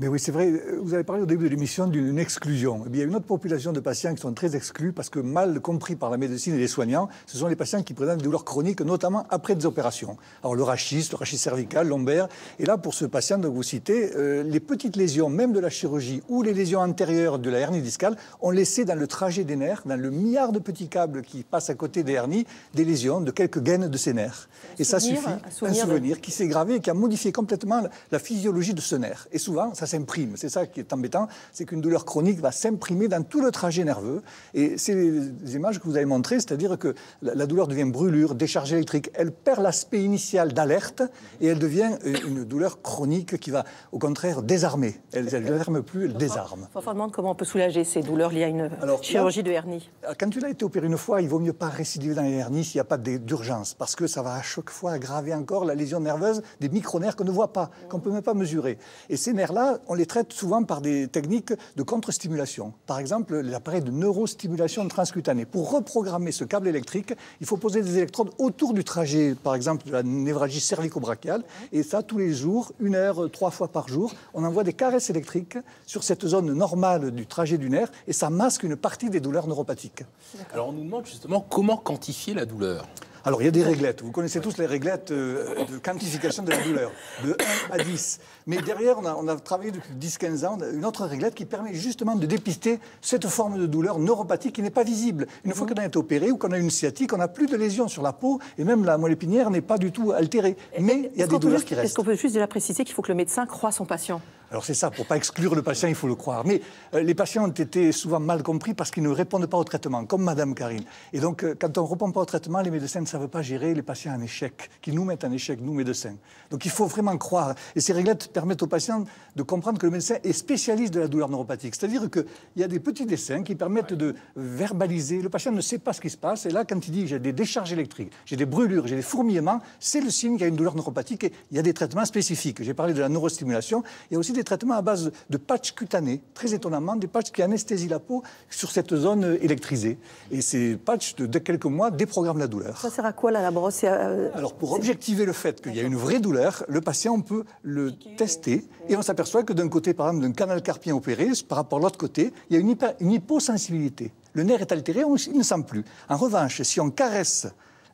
Mais oui, c'est vrai. Vous avez parlé au début de l'émission d'une exclusion. Eh bien, il y a une autre population de patients qui sont très exclus parce que mal compris par la médecine et les soignants, ce sont les patients qui présentent des douleurs chroniques, notamment après des opérations. Alors le rachis cervical, lombaire. Et là, pour ce patient dont vous citez, les petites lésions, même de la chirurgie ou les lésions antérieures de la hernie discale, on laissait dans le trajet des nerfs, dans le milliard de petits câbles qui passent à côté des hernies, des lésions de quelques gaines de ces nerfs. Et ça suffit, un souvenir qui s'est gravé et qui a modifié complètement la physiologie de ce nerf. Et souvent, ça s'imprime. C'est ça qui est embêtant, c'est qu'une douleur chronique va s'imprimer dans tout le trajet nerveux. Et c'est les images que vous avez montrées, c'est-à-dire que la douleur devient brûlure, décharge électrique, elle perd l'aspect initial d'alerte et elle devient une douleur chronique qui va, au contraire, désarmer. Elle n'arme plus, elle désarme. On demande comment on peut soulager ces douleurs liées à une chirurgie de hernie. Quand tu l'as été opéré une fois, il vaut mieux pas récidiver dans les hernies s'il n'y a pas d'urgence, parce que ça va à chaque fois aggraver encore la lésion nerveuse des micro-nerfs qu'on ne voit pas, qu'on ne peut même pas mesurer. Et ces nerfs-là, on les traite souvent par des techniques de contre-stimulation. Par exemple, l'appareil de neurostimulation transcutanée. Pour reprogrammer ce câble électrique, il faut poser des électrodes autour du trajet, par exemple, de la névralgie cervico-brachiale. Et ça, tous les jours, 1 heure, 3 fois par jour, on envoie des caresses électriques sur cette zone normale du trajet du nerf et ça masque une partie des douleurs neuropathiques. Alors, on nous demande justement comment quantifier la douleur. Alors, il y a des réglettes. Vous connaissez tous les réglettes de quantification de la douleur, de 1 à 10. Mais derrière, on a travaillé depuis 10-15 ans une autre réglette qui permet justement de dépister cette forme de douleur neuropathique qui n'est pas visible. Une fois qu'on a été opéré ou qu'on a une sciatique, on n'a plus de lésions sur la peau et même la moelle épinière n'est pas du tout altérée. Mais il y a des douleurs qui restent. Est-ce qu'on peut juste déjà préciser qu'il faut que le médecin croie son patient ? Alors c'est ça, pour ne pas exclure le patient, il faut le croire. Mais les patients ont été souvent mal compris parce qu'ils ne répondent pas au traitement, comme Madame Karine. Et donc, quand on ne répond pas au traitement, les médecins ne savent pas gérer les patients en échec, qui nous mettent en échec, nous, médecins. Donc il faut vraiment croire. Et ces réglettes permettent aux patients de comprendre que le médecin est spécialiste de la douleur neuropathique. C'est-à-dire qu'il y a des petits dessins qui permettent de verbaliser. Le patient ne sait pas ce qui se passe. Et là, quand il dit « j'ai des décharges électriques, j'ai des brûlures, j'ai des fourmillements », c'est le signe qu'il y a une douleur neuropathique. Et il y a des traitements spécifiques. J'ai parlé de la neurostimulation. Il y a aussi des traitements à base de patchs cutanés, très étonnamment, des patchs qui anesthésient la peau sur cette zone électrisée. Et ces patchs, de quelques mois, déprogramment la douleur. Ça sert à quoi, là, la brosse? Alors, pour objectiver le fait qu'il y a une vraie douleur, le patient, on peut le tester et on s'aperçoit que d'un côté, par exemple, d'un canal carpien opéré, par rapport à l'autre côté, il y a une hyposensibilité. Le nerf est altéré, il ne sent plus. En revanche, si on caresse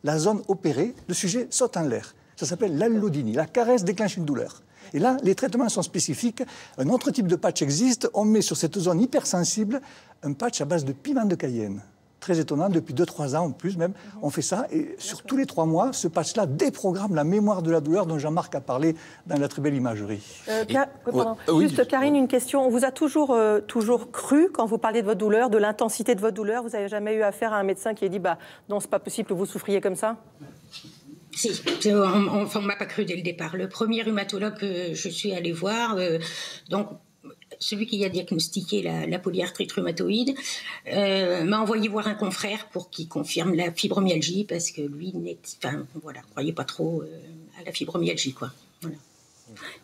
la zone opérée, le sujet saute en l'air. Ça s'appelle l'allodynie. La caresse déclenche une douleur. Et là, les traitements sont spécifiques. Un autre type de patch existe. On met sur cette zone hypersensible un patch à base de piment de Cayenne. Très étonnant, depuis 2-3 ans ou plus même, on fait ça. Et sur tous les 3 mois, ce patch-là déprogramme la mémoire de la douleur dont Jean-Marc a parlé dans la très belle imagerie. Juste, Karine, une question. On vous a toujours cru, quand vous parlez de votre douleur, de l'intensité de votre douleur. Vous n'avez jamais eu affaire à un médecin qui a dit « bah non, c'est pas possible que vous souffriez comme ça ». Si, on m'a pas cru dès le départ. Le premier rhumatologue que je suis allée voir, donc celui qui a diagnostiqué la polyarthrite rhumatoïde, m'a envoyé voir un confrère pour qu'il confirme la fibromyalgie, parce que lui, voilà, croyait pas trop à la fibromyalgie, quoi. Voilà.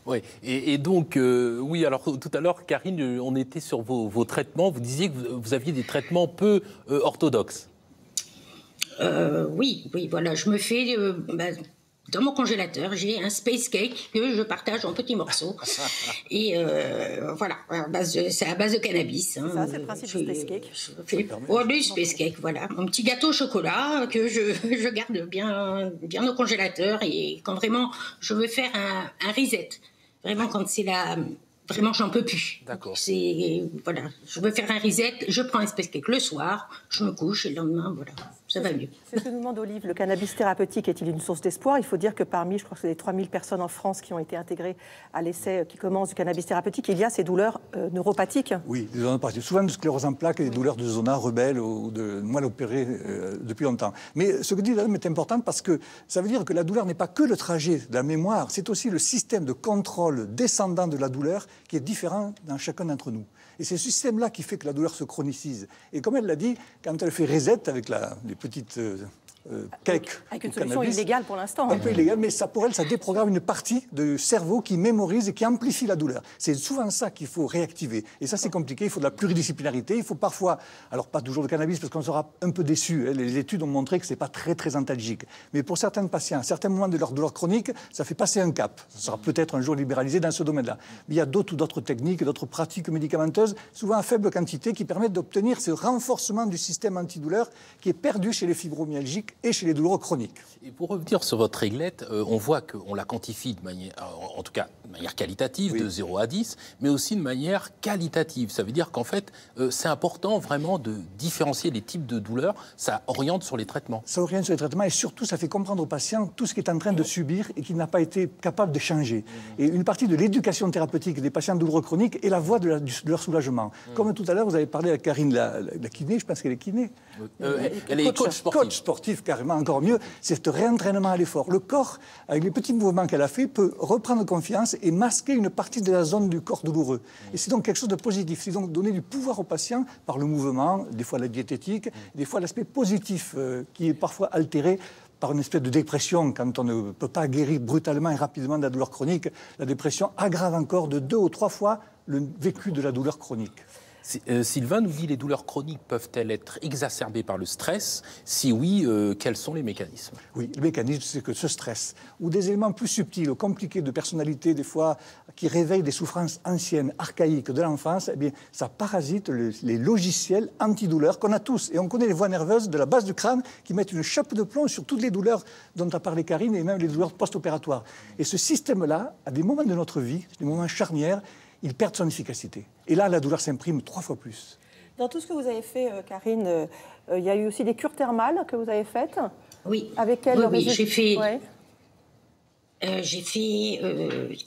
Oui, et donc, oui, alors tout à l'heure, Karine, on était sur vos traitements. Vous disiez que vous aviez des traitements peu orthodoxes. Oui, voilà, je me fais... dans mon congélateur, j'ai un space cake que je partage en petits morceaux. Et voilà, c'est à base de cannabis. Hein. Ça, c'est le principe du space cake. Oh, du space cake, voilà. Mon petit gâteau au chocolat que je garde bien au congélateur. Et quand vraiment je veux faire un reset, vraiment quand c'est la... Vraiment, j'en peux plus. D'accord. Voilà, je veux faire un reset, je prends un space cake le soir, je me couche et le lendemain, voilà, ça va mieux. C'est ce que nous demande Olive. Le cannabis thérapeutique est-il une source d'espoir? Il faut dire que parmi, je crois que c'est les 3000 personnes en France qui ont été intégrées à l'essai qui commence du cannabis thérapeutique, il y a ces douleurs neuropathiques. Oui, des douleurs neuropathiques. Souvent de sclérose en plaques et des douleurs de zona rebelle ou de mal opérées depuis longtemps. Mais ce que dit la dame est important parce que ça veut dire que la douleur n'est pas que le trajet de la mémoire, c'est aussi le système de contrôle descendant de la douleur qui est différent dans chacun d'entre nous. Et c'est ce système-là qui fait que la douleur se chronicise. Et comme elle l'a dit, quand elle fait reset avec les petites cakes... Avec une solution cannabis, illégale pour l'instant. Un peu illégale, mais ça, pour elle, ça déprogramme une partie du cerveau qui mémorise et qui amplifie la douleur. C'est souvent ça qu'il faut réactiver. Et ça, c'est compliqué, il faut de la pluridisciplinarité, il faut parfois... Alors, pas toujours le cannabis, parce qu'on sera un peu déçu. Hein. Les études ont montré que ce n'est pas très, très antalgique. Mais pour certains patients, à certains moments de leur douleur chronique, ça fait passer un cap. Ça sera peut-être un jour libéralisé dans ce domaine-là. Mais il y a d'autres techniques, d'autres pratiques médicamenteuses, souvent à faible quantité, qui permettent d'obtenir ce renforcement du système antidouleur qui est perdu chez les fibromyalgiques et chez les douleurs chroniques. Et pour revenir sur votre réglette, on voit qu'on la quantifie de manière, en tout cas de manière qualitative, oui, de 0 à 10, mais aussi de manière qualitative. Ça veut dire qu'en fait, c'est important vraiment de différencier les types de douleurs. Ça oriente sur les traitements. Ça oriente sur les traitements et surtout, ça fait comprendre aux patients tout ce qu'il est en train de subir et qu'il n'a pas été capable de changer. Et une partie de l'éducation thérapeutique des patients de douleurs chroniques est la voie de leur souffle. Comme tout à l'heure, vous avez parlé à Karine, la kiné, je pense qu'elle est kiné. Elle est coach sportif. Coach sportif, carrément, encore mieux. C'est un réentraînement à l'effort. Le corps, avec les petits mouvements qu'elle a fait, peut reprendre confiance et masquer une partie de la zone du corps douloureux. Et c'est donc quelque chose de positif. C'est donc donner du pouvoir aux patients par le mouvement, des fois la diététique, des fois l'aspect positif qui est parfois altéré par une espèce de dépression, quand on ne peut pas guérir brutalement et rapidement de la douleur chronique. La dépression aggrave encore de 2 ou 3 fois le vécu de la douleur chronique. Sylvain nous dit, les douleurs chroniques peuvent-elles être exacerbées par le stress? Si oui, quels sont les mécanismes? Oui, le mécanisme, c'est que ce stress, ou des éléments plus subtils, compliqués de personnalité, des fois, qui réveillent des souffrances anciennes, archaïques de l'enfance, eh bien, ça parasite les logiciels antidouleurs qu'on a tous. Et on connaît les voies nerveuses de la base du crâne qui mettent une chape de plomb sur toutes les douleurs dont a parlé Karine, et même les douleurs post-opératoires. Et ce système-là, à des moments de notre vie, des moments charnières, ils perdent son efficacité. Et là, la douleur s'imprime 3 fois plus. Dans tout ce que vous avez fait, Karine, il y a eu aussi des cures thermales que vous avez faites. Oui. Avec elle, oui, j'ai fait... Ouais. J'ai fait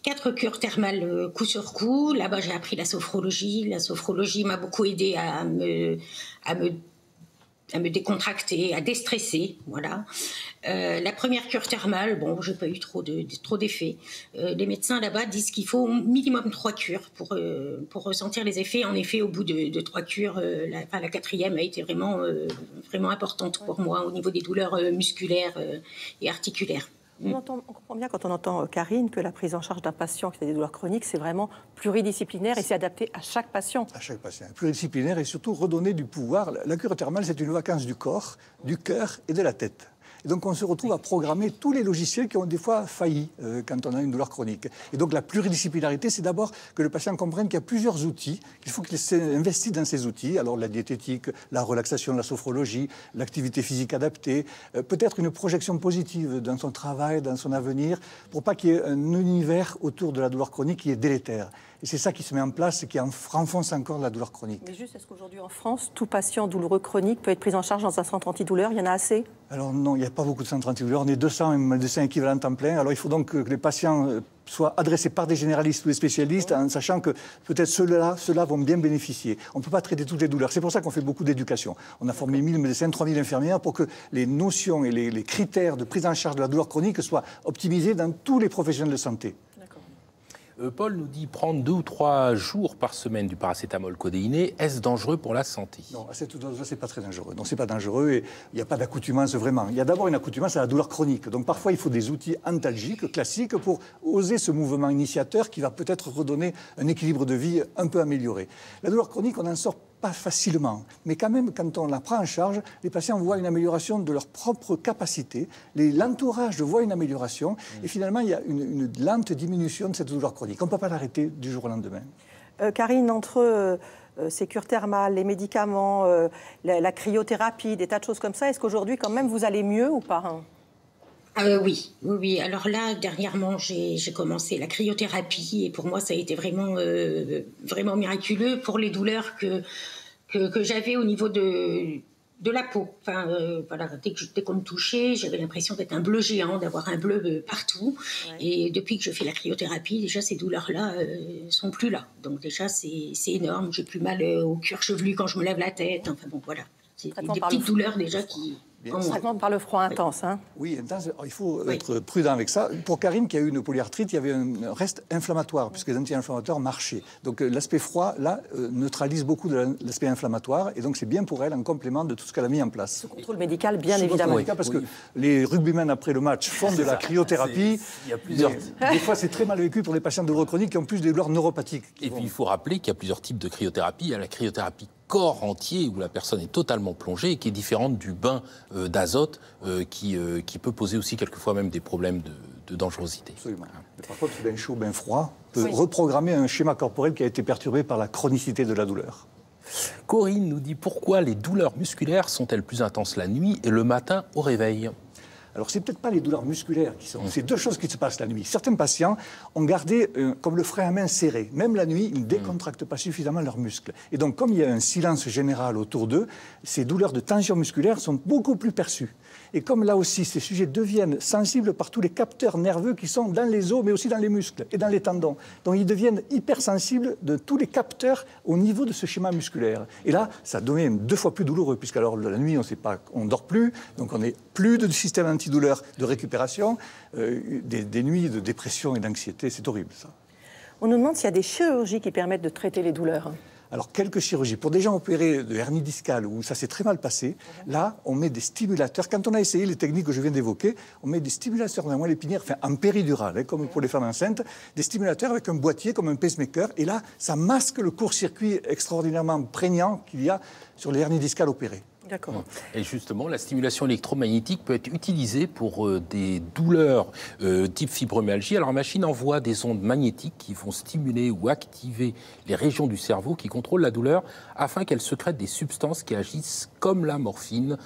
4 cures thermales coup sur coup. Là-bas, j'ai appris la sophrologie. La sophrologie m'a beaucoup aidée à me décontracter, à déstresser, voilà. La première cure thermale, bon, j'ai pas eu trop d'effets. Les médecins là-bas disent qu'il faut au minimum 3 cures pour ressentir les effets. En effet, au bout de 3 cures, la 4e a été vraiment importante pour moi au niveau des douleurs musculaires et articulaires. On comprend bien quand on entend Karine que la prise en charge d'un patient qui a des douleurs chroniques, c'est vraiment pluridisciplinaire et c'est adapté à chaque patient. À chaque patient. Pluridisciplinaire et surtout redonner du pouvoir. La cure thermale, c'est une vacance du corps, du cœur et de la tête. Et donc, on se retrouve à programmer tous les logiciels qui ont des fois failli quand on a une douleur chronique. Et donc, la pluridisciplinarité, c'est d'abord que le patient comprenne qu'il y a plusieurs outils, qu'il faut qu'il s'investisse dans ces outils. Alors, la diététique, la relaxation, la sophrologie, l'activité physique adaptée, peut-être une projection positive dans son travail, dans son avenir, pour pas qu'il y ait un univers autour de la douleur chronique qui est délétère. Et c'est ça qui se met en place et qui enfonce encore la douleur chronique. Mais juste, est-ce qu'aujourd'hui en France, tout patient douloureux chronique peut être pris en charge dans un centre antidouleur? Il y en a assez? Alors non, il n'y a pas beaucoup de centres antidouleurs. On est 200 médecins équivalents en temps plein. Alors il faut donc que les patients soit adressé par des généralistes ou des spécialistes, en sachant que peut-être ceux-là vont bien bénéficier. On ne peut pas traiter toutes les douleurs. C'est pour ça qu'on fait beaucoup d'éducation. On a formé 1000 médecins, 3000 infirmières pour que les notions et les critères de prise en charge de la douleur chronique soient optimisés dans tous les professionnels de santé. Paul nous dit prendre 2 ou 3 jours par semaine du paracétamol codéiné. Est-ce dangereux pour la santé? Non, à cette dose-là, ce n'est pas très dangereux. Non, ce n'est pas dangereux et il n'y a pas d'accoutumance vraiment. Il y a d'abord une accoutumance à la douleur chronique. Donc parfois, il faut des outils antalgiques, classiques, pour oser ce mouvement initiateur qui va peut-être redonner un équilibre de vie un peu amélioré. La douleur chronique, on en sort pas facilement, mais quand même, quand on la prend en charge, les patients voient une amélioration de leur propre capacité, l'entourage voit une amélioration, et finalement, il y a une lente diminution de cette douleur chronique. On ne peut pas l'arrêter du jour au lendemain. Karine, entre ces cures thermales, les médicaments, la cryothérapie, des tas de choses comme ça, est-ce qu'aujourd'hui, quand même, vous allez mieux ou pas hein? Oui. Alors là, dernièrement, j'ai commencé la cryothérapie et pour moi, ça a été vraiment, vraiment miraculeux pour les douleurs que j'avais au niveau de la peau. Enfin, voilà, dès qu'on me touchait, j'avais l'impression d'être un bleu géant, d'avoir un bleu partout. Ouais. Et depuis que je fais la cryothérapie, déjà, ces douleurs-là sont plus là. Donc déjà, c'est énorme. J'ai plus mal au cuir chevelu quand je me lève la tête. Enfin bon, voilà. C'est des petites douleurs déjà qui... Traitement par le froid intense. Hein. Oui, intense. Il faut être prudent avec ça. Pour Karine, qui a eu une polyarthrite, il y avait un reste inflammatoire, puisque les anti-inflammatoires marchaient. Donc l'aspect froid, là, neutralise beaucoup de l'aspect inflammatoire. Et donc c'est bien pour elle, en complément de tout ce qu'elle a mis en place. Ce contrôle médical, bien évidemment. Médical, parce que les rugbymen, après le match, font de la cryothérapie. Il y a plusieurs... Des fois, c'est très mal vécu pour les patients de douleurs chroniques qui ont plus des douleurs neuropathiques. Et puis, il faut rappeler qu'il y a plusieurs types de cryothérapie. Il y a la cryothérapie corps entier où la personne est totalement plongée et qui est différente du bain d'azote qui peut poser aussi quelquefois même des problèmes de dangerosité. Absolument. Parfois, le bain chaud, le bain froid peut reprogrammer un schéma corporel qui a été perturbé par la chronicité de la douleur. Corinne nous dit pourquoi les douleurs musculaires sont-elles plus intenses la nuit et le matin au réveil ? Alors, c'est peut-être pas les douleurs musculaires qui sont... C'est deux choses qui se passent la nuit. Certains patients ont gardé, comme le frein à main serré. Même la nuit, ils ne décontractent pas suffisamment leurs muscles. Et donc, comme il y a un silence général autour d'eux, ces douleurs de tension musculaire sont beaucoup plus perçues. Et comme là aussi, ces sujets deviennent sensibles par tous les capteurs nerveux qui sont dans les os, mais aussi dans les muscles et dans les tendons. Donc, ils deviennent hypersensibles de tous les capteurs au niveau de ce schéma musculaire. Et là, ça devient 2 fois plus douloureux, puisqu'alors, la nuit, on sait pas, on dort plus, donc on n'est plus de système antidouleur de récupération, des nuits de dépression et d'anxiété, c'est horrible ça. On nous demande s'il y a des chirurgies qui permettent de traiter les douleurs. Alors, quelques chirurgies. Pour des gens opérés de hernie discale, où ça s'est très mal passé, là, on met des stimulateurs. Quand on a essayé les techniques que je viens d'évoquer, on met des stimulateurs dans la moelle épinière, enfin, en péridurale, hein, comme pour les femmes enceintes, des stimulateurs avec un boîtier, comme un pacemaker. Et là, ça masque le court-circuit extraordinairement prégnant qu'il y a sur les hernies discales opérées. D'accord. Et justement, la stimulation électromagnétique peut être utilisée pour des douleurs type fibromyalgie. Alors, la machine envoie des ondes magnétiques qui vont stimuler ou activer les régions du cerveau qui contrôlent la douleur afin qu'elle sécrète des substances qui agissent comme la morphine.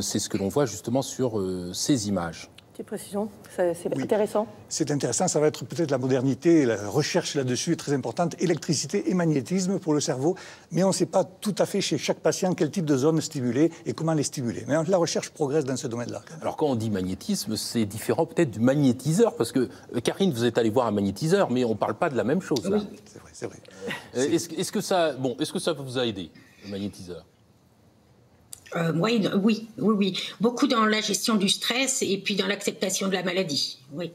C'est ce que l'on voit justement sur ces images. Petite précision, c'est intéressant. C'est intéressant, ça va être peut-être la modernité, la recherche là-dessus est très importante, électricité et magnétisme pour le cerveau, mais on ne sait pas tout à fait chez chaque patient quel type de zone stimuler et comment les stimuler. Mais la recherche progresse dans ce domaine-là. Alors quand on dit magnétisme, c'est différent peut-être du magnétiseur, parce que Karine, vous êtes allée voir un magnétiseur, mais on ne parle pas de la même chose. Oui, c'est vrai. Est-ce que ça vous a aidé, le magnétiseur ? Oui. Beaucoup dans la gestion du stress et puis dans l'acceptation de la maladie, oui.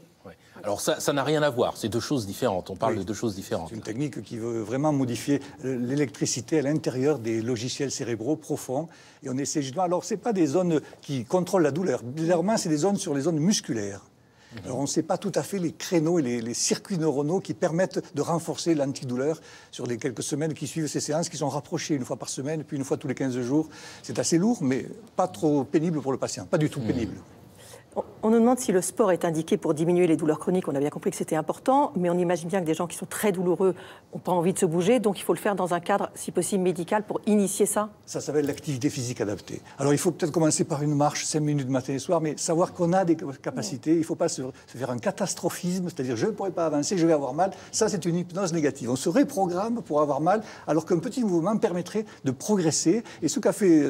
Alors ça n'a rien à voir, c'est 2 choses différentes, on parle de 2 choses différentes. C'est une technique qui veut vraiment modifier l'électricité à l'intérieur des logiciels cérébraux profonds. Et on essaie justement, alors ce n'est pas des zones qui contrôlent la douleur, bizarrement c'est des zones sur les zones musculaires. Alors on ne sait pas tout à fait les créneaux et les circuits neuronaux qui permettent de renforcer l'antidouleur sur les quelques semaines qui suivent ces séances qui sont rapprochées 1 fois par semaine, puis 1 fois tous les 15 jours. C'est assez lourd, mais pas trop pénible pour le patient, pas du tout pénible. On nous demande si le sport est indiqué pour diminuer les douleurs chroniques. On a bien compris que c'était important, mais on imagine bien que des gens qui sont très douloureux n'ont pas envie de se bouger, donc il faut le faire dans un cadre, si possible, médical pour initier ça. Ça s'appelle l'activité physique adaptée. Alors il faut peut-être commencer par une marche, 5 minutes matin et soir, mais savoir qu'on a des capacités, il ne faut pas se faire un catastrophisme, c'est-à-dire je ne pourrai pas avancer, je vais avoir mal. Ça, c'est une hypnose négative. On se réprogramme pour avoir mal, alors qu'un petit mouvement permettrait de progresser. Et ce qu'a fait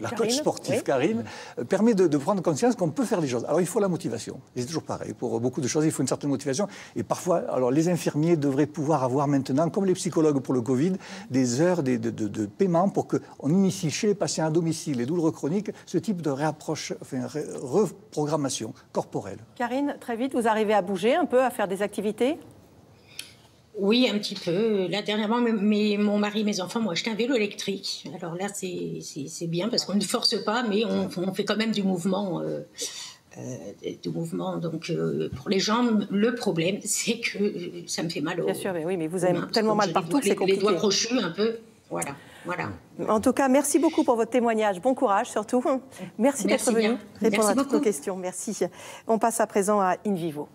la coach sportive, oui. Karine, permet de prendre conscience qu'on peut faire les choses. Alors, il faut la motivation. C'est toujours pareil. Pour beaucoup de choses, il faut une certaine motivation. Et parfois, alors, les infirmiers devraient pouvoir avoir maintenant, comme les psychologues pour le Covid, des heures de paiement pour qu'on initie chez les patients à domicile, les douleurs chroniques, ce type de réapproche, enfin, reprogrammation corporelle. Karine, très vite, vous arrivez à bouger un peu, à faire des activités ? Oui, un petit peu. Là, dernièrement, mon mari et mes enfants m'ont acheté un vélo électrique. Alors là, c'est bien parce qu'on ne force pas, mais on fait quand même du mouvement. Donc, pour les jambes, le problème, c'est que ça me fait mal. Bien sûr, mais oui, mais vous avez tellement mal partout que c'est compliqué. Les doigts crochus, un peu. Voilà, voilà. En tout cas, merci beaucoup pour votre témoignage. Bon courage, surtout. Merci d'être venu répondre à toutes nos questions. Merci. On passe à présent à In Vivo.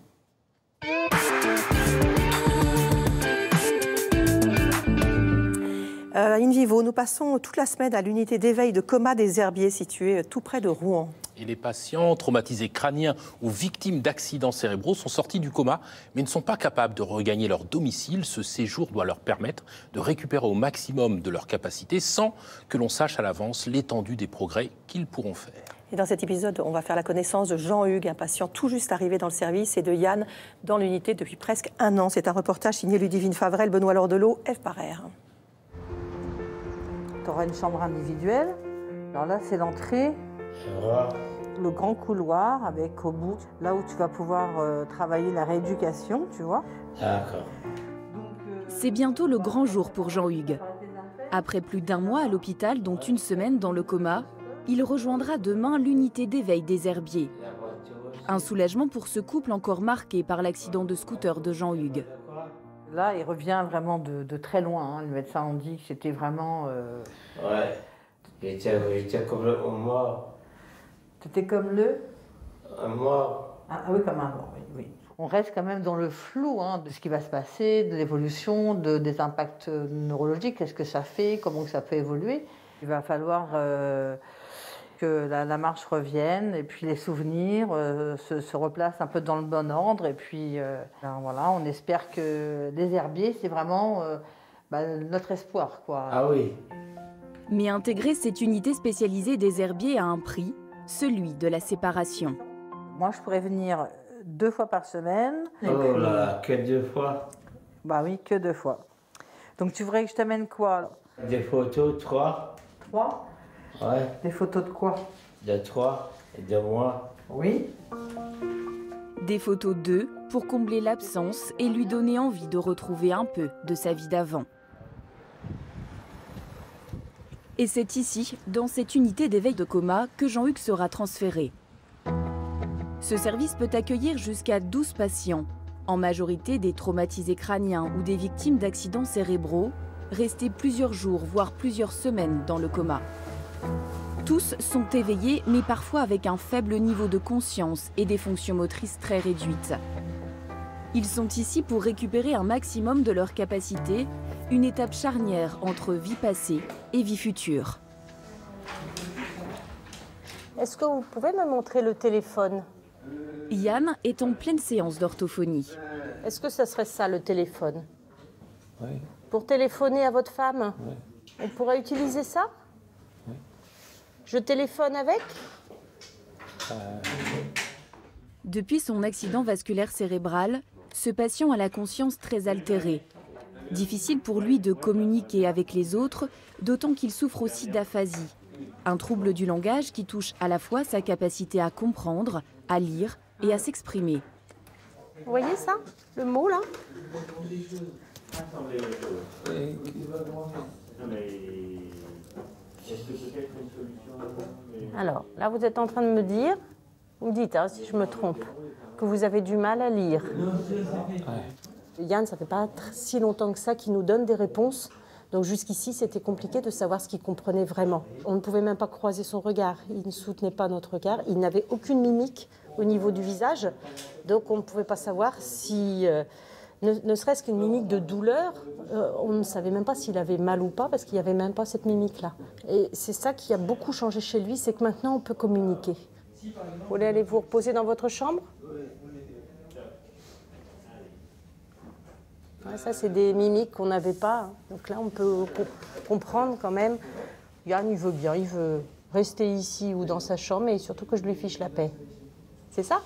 In Vivo, nous passons toute la semaine à l'unité d'éveil de coma des Herbiers située tout près de Rouen. Et les patients traumatisés crâniens ou victimes d'accidents cérébraux sont sortis du coma, mais ne sont pas capables de regagner leur domicile. Ce séjour doit leur permettre de récupérer au maximum de leurs capacités sans que l'on sache à l'avance l'étendue des progrès qu'ils pourront faire. Et dans cet épisode, on va faire la connaissance de Jean-Hugues, un patient tout juste arrivé dans le service, et de Yann dans l'unité depuis presque un an. C'est un reportage signé Ludivine Favrel, Benoît Lordelot, Ève Parère. On aura une chambre individuelle. Alors là, c'est l'entrée, le grand couloir avec au bout, là où tu vas pouvoir travailler la rééducation, tu vois. C'est bientôt le grand jour pour Jean-Hugues. Après plus d'un mois à l'hôpital, dont une semaine dans le coma, il rejoindra demain l'unité d'éveil des Herbiers. Un soulagement pour ce couple encore marqué par l'accident de scooter de Jean-Hugues. Là, il revient vraiment de très loin. Hein. Le médecin en dit que c'était vraiment... Ouais, j'étais comme le mort. Tu étais comme le... Un mort. Ah oui, comme un mort, oui, oui. On reste quand même dans le flou hein, de ce qui va se passer, de l'évolution, des impacts neurologiques. Qu'est-ce que ça fait, comment ça peut évoluer. Il va falloir que la marche revienne et puis les souvenirs se replacent un peu dans le bon ordre. Et puis voilà, on espère que les Herbiers, c'est vraiment notre espoir, quoi. Ah oui. Mais intégrer cette unité spécialisée des Herbiers a un prix, celui de la séparation. Moi, je pourrais venir 2 fois par semaine. Oh là là, que 2 fois. Bah oui, que 2 fois. Donc tu voudrais que je t'amène quoi? Des photos, 3. 3? Ouais. Des photos de quoi? De toi et de moi. Oui. Des photos d'eux pour combler l'absence et lui donner envie de retrouver un peu de sa vie d'avant. Et c'est ici, dans cette unité d'éveil de coma, que Jean-Hugues sera transféré. Ce service peut accueillir jusqu'à 12 patients, en majorité des traumatisés crâniens ou des victimes d'accidents cérébraux, restés plusieurs jours, voire plusieurs semaines dans le coma. Tous sont éveillés, mais parfois avec un faible niveau de conscience et des fonctions motrices très réduites. Ils sont ici pour récupérer un maximum de leurs capacités, une étape charnière entre vie passée et vie future. Est-ce que vous pouvez me montrer le téléphone? Yann est en pleine séance d'orthophonie. Est-ce que ça serait ça, le téléphone? Oui. Pour téléphoner à votre femme? Oui. On pourrait utiliser ça? Je téléphone avec ? Depuis son accident vasculaire cérébral, ce patient a la conscience très altérée. Difficile pour lui de communiquer avec les autres, d'autant qu'il souffre aussi d'aphasie, un trouble du langage qui touche à la fois sa capacité à comprendre, à lire et à s'exprimer. Vous voyez ça ? Le mot là ? Alors, là, vous êtes en train de me dire, vous me dites, hein, si je me trompe, que vous avez du mal à lire. Ouais. Yann, ça ne fait pas si longtemps que ça qu'il nous donne des réponses. Donc jusqu'ici, c'était compliqué de savoir ce qu'il comprenait vraiment. On ne pouvait même pas croiser son regard. Il ne soutenait pas notre regard. Il n'avait aucune mimique au niveau du visage. Donc on ne pouvait pas savoir si... Ne serait-ce qu'une mimique de douleur, on ne savait même pas s'il avait mal ou pas, parce qu'il n'y avait même pas cette mimique-là. Et c'est ça qui a beaucoup changé chez lui, c'est que maintenant on peut communiquer. Vous voulez aller vous reposer dans votre chambre? Ça, c'est des mimiques qu'on n'avait pas. Donc là, on peut comprendre quand même Yann, il veut bien, il veut rester ici ou dans sa chambre, mais surtout que je lui fiche la paix. C'est ça?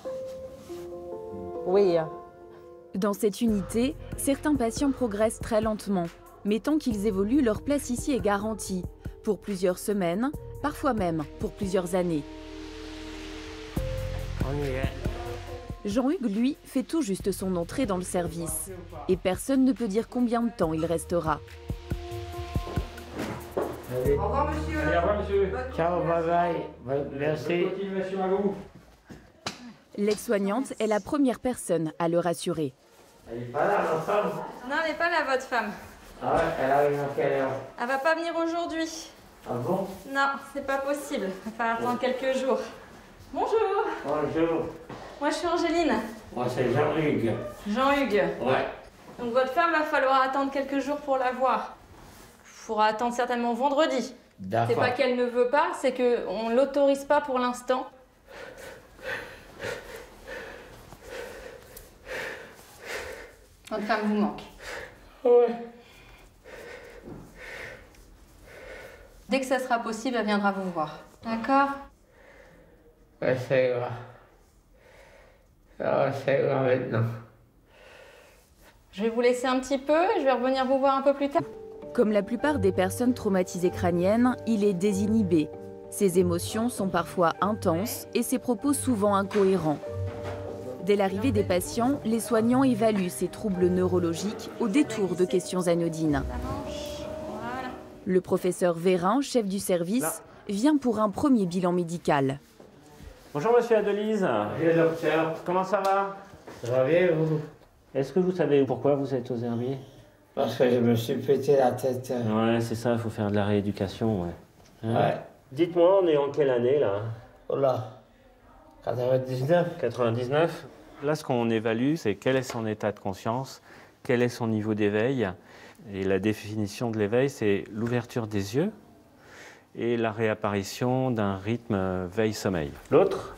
Oui. Dans cette unité, certains patients progressent très lentement, mais tant qu'ils évoluent, leur place ici est garantie, pour plusieurs semaines, parfois même pour plusieurs années. Jean-Hugues, lui, fait tout juste son entrée dans le service. Et personne ne peut dire combien de temps il restera. Allez. Au revoir, monsieur. Allez, au revoir, monsieur. Ciao, bye bye. Merci. L'ex-soignante est la première personne à le rassurer. Elle n'est pas là, votre femme? Non, elle n'est pas là, votre femme. Ah ouais, elle arrive à quelle heure? Elle va pas venir aujourd'hui. Ah bon? Non, c'est pas possible. Il va falloir attendre quelques jours. Bonjour. Bonjour. Moi, je suis Angéline. Moi, c'est Jean-Hugues. Jean-Hugues? Ouais. Donc, votre femme, va falloir attendre quelques jours pour la voir. Il faudra attendre certainement vendredi. D'accord. C'est pas qu'elle ne veut pas, c'est qu'on ne l'autorise pas pour l'instant. Votre femme vous manque. Ouais. Dès que ça sera possible, elle viendra vous voir. D'accord? Ouais, c'est grave. Ah, c'est grave maintenant. Je vais vous laisser un petit peu, je vais revenir vous voir un peu plus tard. Comme la plupart des personnes traumatisées crâniennes, il est désinhibé. Ses émotions sont parfois intenses et ses propos souvent incohérents. Dès l'arrivée des patients, les soignants évaluent ces troubles neurologiques au détour de questions anodines. Le professeur Vérin, chef du service, vient pour un premier bilan médical. Bonjour monsieur Adelise. Bonjour docteur. Comment ça va? Ça va bien, vous? Est-ce que vous savez pourquoi vous êtes aux Herbiers? Parce que je me suis pété la tête. Ouais, c'est ça, il faut faire de la rééducation, ouais. Ouais. Dites-moi, on est en quelle année, là? Oh là, 99. 99. Là, ce qu'on évalue, c'est quel est son état de conscience, quel est son niveau d'éveil. Et la définition de l'éveil, c'est l'ouverture des yeux et la réapparition d'un rythme veille-sommeil. L'autre?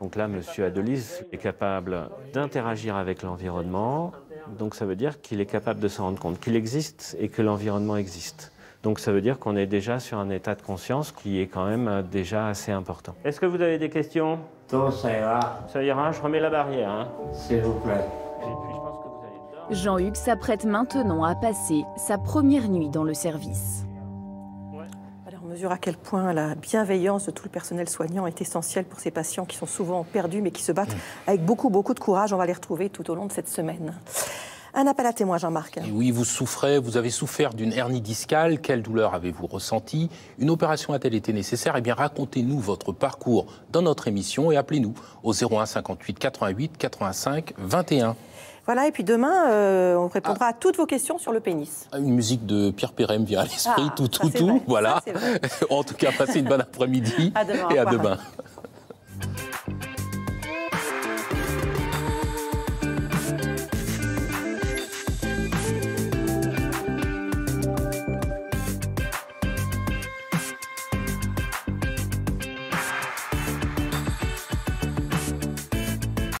Donc là, monsieur Adelise est capable d'interagir avec l'environnement. Donc ça veut dire qu'il est capable de s'en rendre compte, qu'il existe et que l'environnement existe. Donc ça veut dire qu'on est déjà sur un état de conscience qui est quand même déjà assez important. Est-ce que vous avez des questions? Non, ça ira. Ça ira, je remets la barrière. Hein. S'il vous plaît. Jean-Hugues s'apprête maintenant à passer sa première nuit dans le service. Alors, on mesure à quel point la bienveillance de tout le personnel soignant est essentielle pour ces patients qui sont souvent perdus mais qui se battent avec beaucoup de courage. On va les retrouver tout au long de cette semaine. Un appel à témoins, Jean-Marc. Oui, vous souffrez, vous avez souffert d'une hernie discale. Quelle douleur avez-vous ressentie? Une opération a-t-elle été nécessaire? Eh bien, racontez-nous votre parcours dans notre émission et appelez-nous au 01 58 88 85 21. Voilà, et puis demain, on répondra à toutes vos questions sur le pénis. Une musique de Pierre Perret vient à l'esprit, tout, ça, tout. Voilà. Ça, en tout cas, passez une bonne après-midi et à demain.